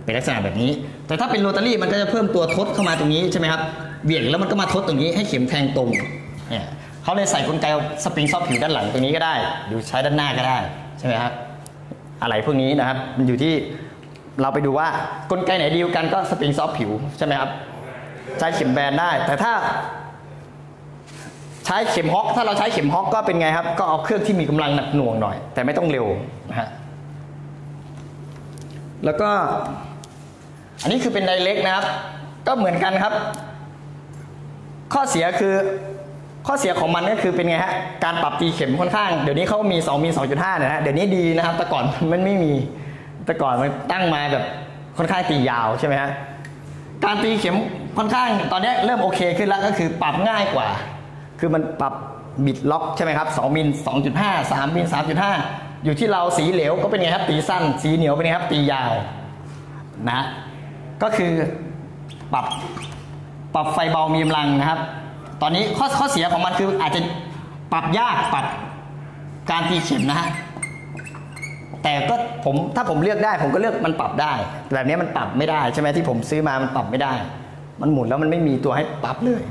เป็นลักษณะแบบนี้แต่ถ้าเป็นโรตารี่มันก็จะเพิ่มตัวทดเข้ามาตรงนี้ใช่ไหมครับเหวี่ยงแล้วมันก็มาทดตรงนี้ให้เข็มแทงตรงเนี่ยเขาเลยใส่กลไกสปริงซอฟผิวด้านหลังตรงนี้ก็ได้หรือใช้ด้านหน้าก็ได้ใช่ไหมครับอะไรพวกนี้นะครับมันอยู่ที่เราไปดูว่ากลไกไหนดีกันก็สปริงซอฟผิวใช่ไหมครับใช้เข็มแบนได้แต่ถ้าใช้เข็มฮอกถ้าเราใช้เข็มฮอกก็เป็นไงครับก็เอาเครื่องที่มีกำลังหนักหน่วงหน่อยแต่ไม่ต้องเร็วนะฮะแล้วก็อันนี้คือเป็นไดเรกนะครับก็เหมือนกันครับข้อเสียคือข้อเสียของมันก็คือเป็นไงฮะการปรับตีเข็มค่อนข้างเดี๋ยวนี้เขามี 2.5 นะฮะเดี๋ยวนี้ดีนะครับแต่ก่อนมันไม่มีแต่ก่อนมันตั้งมาแบบค่อนข้างตียาวใช่ไหมฮะการตีเข็มค่อนข้างตอนนี้เริ่มโอเคขึ้นแล้วก็คือปรับง่ายกว่าคือมันปรับบิดล็อกใช่ไหมครับ2มิล 2.5 3มิล 3.5 อยู่ที่เราสีเหลวก็เป็นไงครับตีสั้นสีเหนียวเป็นไงครับตียาวนะก็คือปรับไฟเบามีกำลังนะครับตอนนี้ข้อเสียของมันคืออาจจะปรับยากปรับการตีเข็มนะฮะแต่ก็ผมถ้าผมเลือกได้ผมก็เลือกมันปรับได้แบบนี้มันปรับไม่ได้ใช่ไหมที่ผมซื้อมามันปรับไม่ได้มันหมุนแล้วมันไม่มีตัวให้ปรับเลย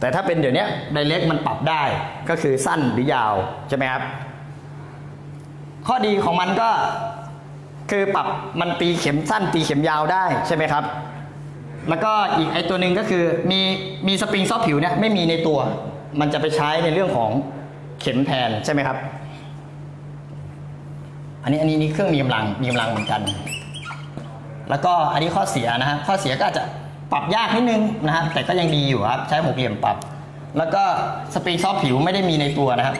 แต่ถ้าเป็นเดี๋ยวนี้ไดเรกมันปรับได้ก็คือสั้นหรือยาวใช่ไหมครับข้อดีของมันก็คือปรับมันตีเข็มสั้นตีเข็มยาวได้ใช่ไหมครับแล้วก็อีกไอตัวหนึ่งก็คือมีสปริงซอฟต์ผิวเนี่ยไม่มีในตัวมันจะไปใช้ในเรื่องของเข็มแทนใช่ไหมครับอันนี้นี่เครื่องมีกำลังเหมือนกันแล้วก็อันนี้ข้อเสียนะฮะข้อเสียก็อาจจะปรับยากนิดนึงนะครับแต่ก็ยังดีอยู่ครับใช้หกเหลี่ยมปรับแล้วก็สปริงซอฟต์ผิวไม่ได้มีในตัวนะครับ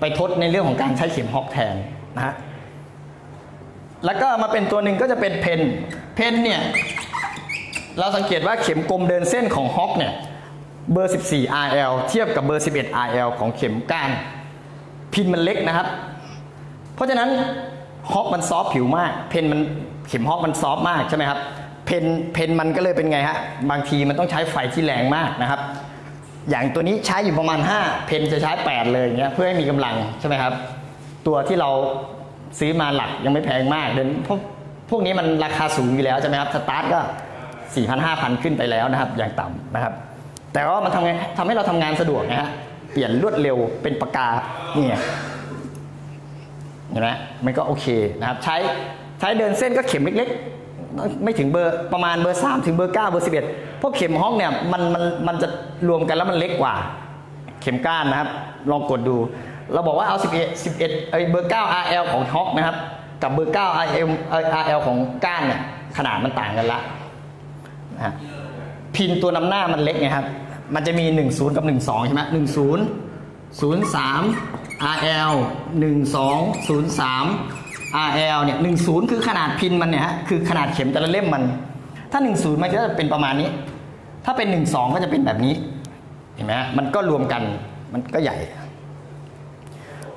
ไปทดในเรื่องของการใช้เข็มฮอกแทนนะฮะแล้วก็มาเป็นตัวหนึ่งก็จะเป็นเพนเนี่ยเราสังเกตว่าเข็มกลมเดินเส้นของฮอกเนี่ยเบอร์14 RL เทียบกับเบอร์11 RL ของเข็มก้านพินมันเล็กนะครับเพราะฉะนั้นฮอกมันซอฟต์ผิวมากเพนมันเข็มฮอกมันซอฟต์มากใช่ไหมครับเพนมันก็เลยเป็นไงฮะบางทีมันต้องใช้ไฟที่แรงมากนะครับอย่างตัวนี้ใช้อยู่ประมาณ5เพนจะใช้8เลยอย่างเงี้ยเพื่อให้มีกำลังใช่ไหมครับตัวที่เราซื้อมาหลักยังไม่แพงมากเดินพวกนี้มันราคาสูงอยู่แล้วใช่ไหมครับสตาร์ทก็ 4,000-5,000 ขึ้นไปแล้วนะครับอย่างต่ำนะครับแต่ว่ามันทำให้เราทำงานสะดวกนะฮะเปลี่ยนรวดเร็วเป็นปากกาเนี่ยเห็นไหมมันก็โอเคนะครับใช้เดินเส้นก็เข็มเล็กๆไม่ถึงเบอร์ประมาณเบอร์3ถึงเบอร์9เบอร์11พวกเข็มฮอกเนี่ยมันจะรวมกันแล้วมันเล็กกว่าเข็มก้านนะครับลองกดดูเราบอกว่าเอา11เบอร์9 RL ของฮอกนะครับกับเบอร์9 RL ของก้านเนี่ยขนาดมันต่างกันละนะพินตัวนำหน้ามันเล็กไงครับมันจะมี10กับ12ใช่ไหม1003 RL 1203RL เนี่ย10คือขนาดพินมันเนี่ยฮะคือขนาดเข็มแต่ละเล่มมันถ้า10มันก็จะเป็นประมาณนี้ถ้าเป็น12ก็จะเป็นแบบนี้เห็นไหมมันก็รวมกันมันก็ใหญ่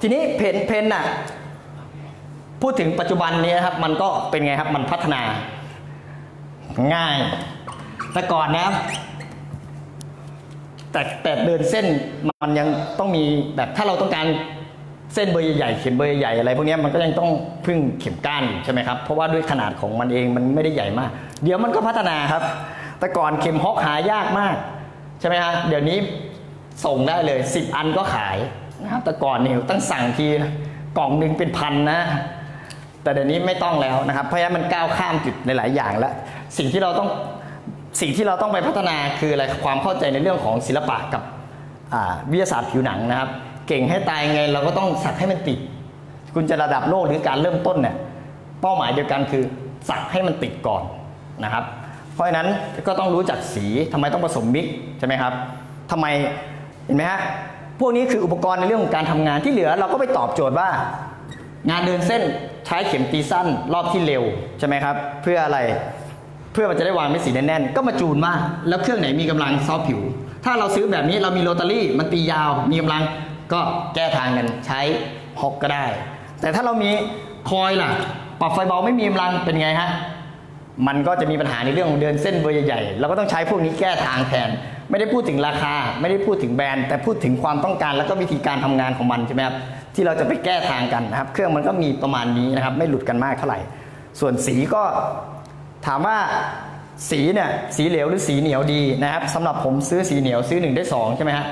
ทีนี้เพนน่ะ พูดถึงปัจจุบันนี้ครับมันก็เป็นไงครับมันพัฒนาง่ายแต่ก่อนนะแต่เดินเส้นมันยังต้องมีแบบถ้าเราต้องการเส้นเบอร์ใหญ่ๆเขียนเบอร์ใหญ่อะไรพวกนี้มันก็ยังต้องพึ่งเข็มก้านใช่ไหมครับเพราะว่าด้วยขนาดของมันเองมันไม่ได้ใหญ่มากเดี๋ยวมันก็พัฒนาครับแต่ก่อนเข็มฮอกหายากมากใช่ไหมฮะเดี๋ยวนี้ส่งได้เลย10อันก็ขายนะครับแต่ก่อนเนี่ยต้องสั่งทีกล่องหนึ่งเป็นพันนะแต่เดี๋ยวนี้ไม่ต้องแล้วนะครับเพราะฉะนั้นมันก้าวข้ามจุดในหลายอย่างแล้วสิ่งที่เราต้องไปพัฒนาคืออะไรความเข้าใจในเรื่องของศิลปะกับวิทยาศาสตร์ผิวหนังนะครับเก่งให้ตายไงเราก็ต้องสักให้มันติดคุณจะระดับโลกหรือการเริ่มต้นเนี่ยเป้าหมายเดียวกันคือสักให้มันติดก่อนนะครับเพราะฉะนั้นก็ต้องรู้จักสีทำไมต้องผสมมิกซ์ใช่ไหมครับทำไมเห็นไหมฮะพวกนี้คืออุปกรณ์ในเรื่องของการทำงานที่เหลือเราก็ไปตอบโจทย์ว่างานเดินเส้นใช้เข็มตีสั้นรอบที่เร็วใช่ไหมครับเพื่ออะไรเพื่อมันจะได้วางเป็นสีแน่นๆก็มาจูนว่าแล้วเครื่องไหนมีกำลังซอฟผิวถ้าเราซื้อแบบนี้เรามีโรตารี่มันตียาวมีกำลังก็แก้ทางกันใช้ฮอกก็ได้แต่ถ้าเรามีคอยล่ะปรับไฟเบาไม่มีกำลังเป็นไงฮะมันก็จะมีปัญหาในเรื่องของเดินเส้นเบอร์ใหญ่ๆเราก็ต้องใช้พวกนี้แก้ทางแทนไม่ได้พูดถึงราคาไม่ได้พูดถึงแบรนด์แต่พูดถึงความต้องการแล้วก็วิธีการทำงานของมันใช่ไหมครับที่เราจะไปแก้ทางกันนะครับเครื่องมันก็มีประมาณนี้นะครับไม่หลุดกันมากเท่าไหร่ส่วนสีก็ถามว่าสีเนี่ยสีเหลวหรือสีเหนียวดีนะครับสำหรับผมซื้อสีเหนียวซื้อ1ได้2ใช่ไหมฮะ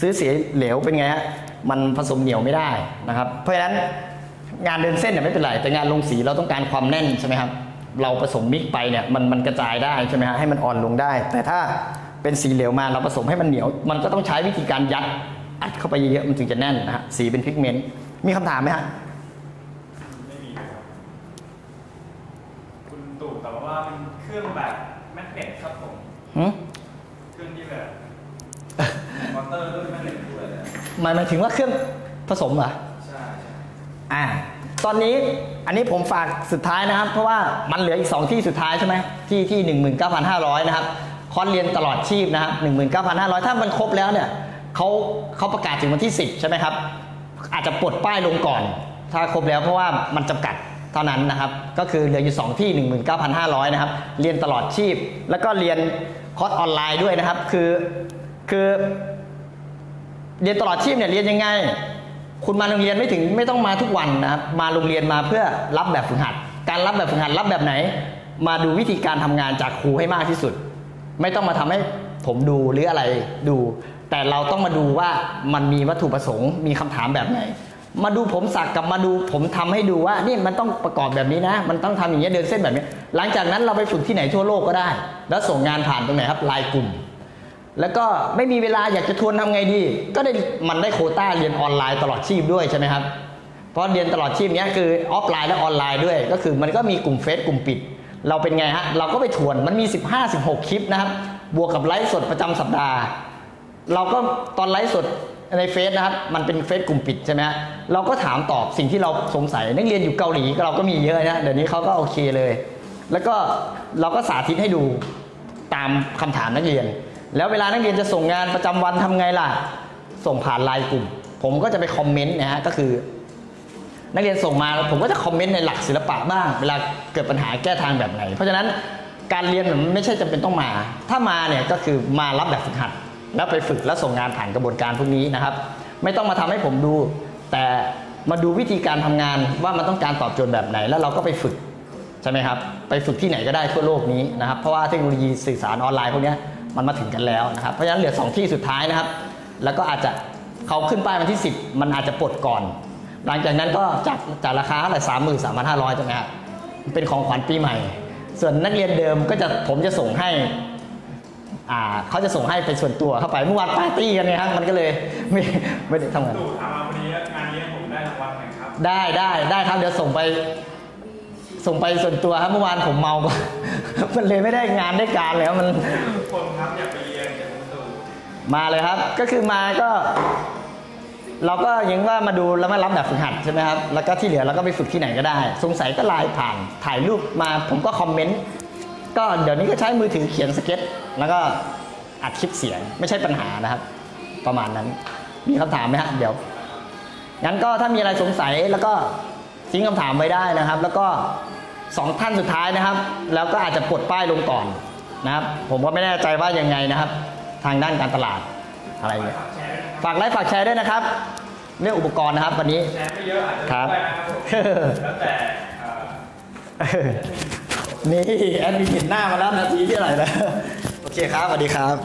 ซื้อสีเหลวเป็นไงฮะมันผสมเหนียวไม่ได้นะครับเพราะฉะนั้นงานเดินเส้นเนี่ยไม่เป็นไรแต่งานลงสีเราต้องการความแน่นใช่ไหมครับเราผสมมิกไปเนี่ยมันกระจายได้ใช่ไหมฮะให้มันอ่อนลงได้แต่ถ้าเป็นสีเหลวมาเราผสมให้มันเหนียวมันก็ต้องใช้วิธีการยัดอัดเข้าไปเยอะๆมันถึงจะแน่นนะฮะสีเป็นพิกเมนต์มีคำถามไหมฮะไม่มีครับคุณตู่ตอบว่าเป็นเครื่องแบบแมกเนตครับผมเครื่องที่แบบมอเตอร์ด้วยแมกเนตด้วยหมายถึงว่าเครื่องผสมเหรอใช่ตอนนี้อันนี้ผมฝากสุดท้ายนะครับเพราะว่ามันเหลืออีก2ที่สุดท้ายใช่ไหมที่ 19,500 นะครับคอร์สเรียนตลอดชีพนะครับ 19,500 ถ้ามันครบแล้วเนี่ยเขาประกาศถึงวันที่ 10 ใช่ไหมครับอาจจะปลดป้ายลงก่อนถ้าครบแล้วเพราะว่ามันจำกัดเท่านั้นนะครับก็คือเหลืออยู่2ที่ 19,500 นะครับเรียนตลอดชีพแล้วก็เรียนคอร์สออนไลน์ด้วยนะครับคือเรียนตลอดชีพเนี่ยเรียนยังไงคุณมาโรงเรียนไม่ต้องมาทุกวันนะครับมาโรงเรียนมาเพื่อรับแบบฝึกหัดการรับแบบฝึกหัดรับแบบไหนมาดูวิธีการทำงานจากครูให้มากที่สุดไม่ต้องมาทำให้ผมดูหรืออะไรดูแต่เราต้องมาดูว่ามันมีวัตถุประสงค์มีคำถามแบบไหนมาดูผมสักกับมาดูผมทำให้ดูว่านี่มันต้องประกอบแบบนี้นะมันต้องทำอย่างนี้เดินเส้นแบบนี้หลังจากนั้นเราไปฝึกที่ไหนทั่วโลกก็ได้แล้วส่งงานผ่านตรงไหนครับไลน์กลุ่มแล้วก็ไม่มีเวลาอยากจะทวนทำไงดีก็ได้มันได้โควต้าเรียนออนไลน์ตลอดชีพด้วยใช่ไหมครับเพราะเรียนตลอดชีพนี้คือออฟไลน์และออนไลน์ด้วยก็คือมันก็มีกลุ่มเฟซกลุ่มปิดเราเป็นไงฮะเราก็ไปทวนมันมี15-16 คลิปนะครับบวกกับไลฟ์สดประจำสัปดาห์เราก็ตอนไลฟ์สดในเฟซนะครับมันเป็นเฟซกลุ่มปิดใช่ไหมฮะเราก็ถามตอบสิ่งที่เราสงสัยนักเรียนอยู่เกาหลีเราก็มีเยอะนะเดี๋ยวนี้เขาก็โอเคเลยแล้วก็เราก็สาธิตให้ดูตามคำถามนักเรียนแล้วเวลานักเรียนจะส่งงานประจำวันทำไงล่ะส่งผ่านไลน์กลุ่มผมก็จะไปคอมเมนต์นะฮะก็คือนักเรียนส่งมาผมก็จะคอมเมนต์ในหลักศิลปะบ้างเวลาเกิดปัญหาแก้ทางแบบไหนเพราะฉะนั้นการเรียนมันไม่ใช่จำเป็นต้องมาถ้ามาเนี่ยก็คือมารับแบบฝึกหัดแล้วไปฝึกแล้วส่งงานผ่านกระบวนการพวกนี้นะครับไม่ต้องมาทำให้ผมดูแต่มาดูวิธีการทำงานว่ามันต้องการตอบโจทย์แบบไหนแล้วเราก็ไปฝึกใช่ไหมครับไปฝึกที่ไหนก็ได้ทั่วโลกนี้นะครับเพราะว่าเทคโนโลยีสื่อสารออนไลน์พวกนี้มันมาถึงกันแล้วนะครับเพราะฉะนั้นเหลือ2ที่สุดท้ายนะครับแล้วก็อาจจะเขาขึ้นป้ายวันที่10มันอาจจะปลดก่อนหลังจากนั้นก็จากราคาอะไร33,500 ใช่ไหมครับเป็นของขวัญปีใหม่ส่วนนักเรียนเดิมก็จะผมจะส่งให้เขาจะส่งให้เป็นส่วนตัวเข้าไปเมื่อวานปาร์ตี้กันนะครับมันก็เลยไม่ได้ทำงานดูทำมาวันนี้งานนี้ผมได้รางวัลไหมครับได้ครับเดี๋ยวส่งไปส่วนตัวครับเมื่อวานผมเมามันเลยไม่ได้งานได้การแล้วมันคนครับอยากไปเรียนอยากไปดูมาเลยครับก็คือมาก็เราก็ยังว่ามาดูแล้วมารับแบบฝึกหัดใช่ไหมครับแล้วก็ที่เหลือเราก็ไปฝึกที่ไหนก็ได้สงสัยก็ไลน์ผ่านถ่ายรูปมาผมก็คอมเมนต์ก็เดี๋ยวนี้ก็ใช้มือถือเขียนสเก็ตแล้วก็อัดคลิปเสียงไม่ใช่ปัญหานะครับประมาณนั้นมีคำถามไหมครับเดี๋ยวงั้นก็ถ้ามีอะไรสงสัยแล้วก็ ทิ้งคำถามไว้ได้นะครับแล้วก็2ท่านสุดท้ายนะครับแล้วก็อาจจะปลดป้ายลงก่อนนะครับผมก็ไม่แน่ใจว่ายังไงนะครับทางด้านการตลาดอะไรเนี่ยฝากไลค์ฝากแชร์ด้วยนะครับเรื่องอุปกรณ์นะครับวันนี้แชร์ไม่เยอะครับแล้วแต่นี่แอดมินเห็นหน้ามาแล้วนาทีที่ไหนแล้วโอเคครับสวัสดีครับ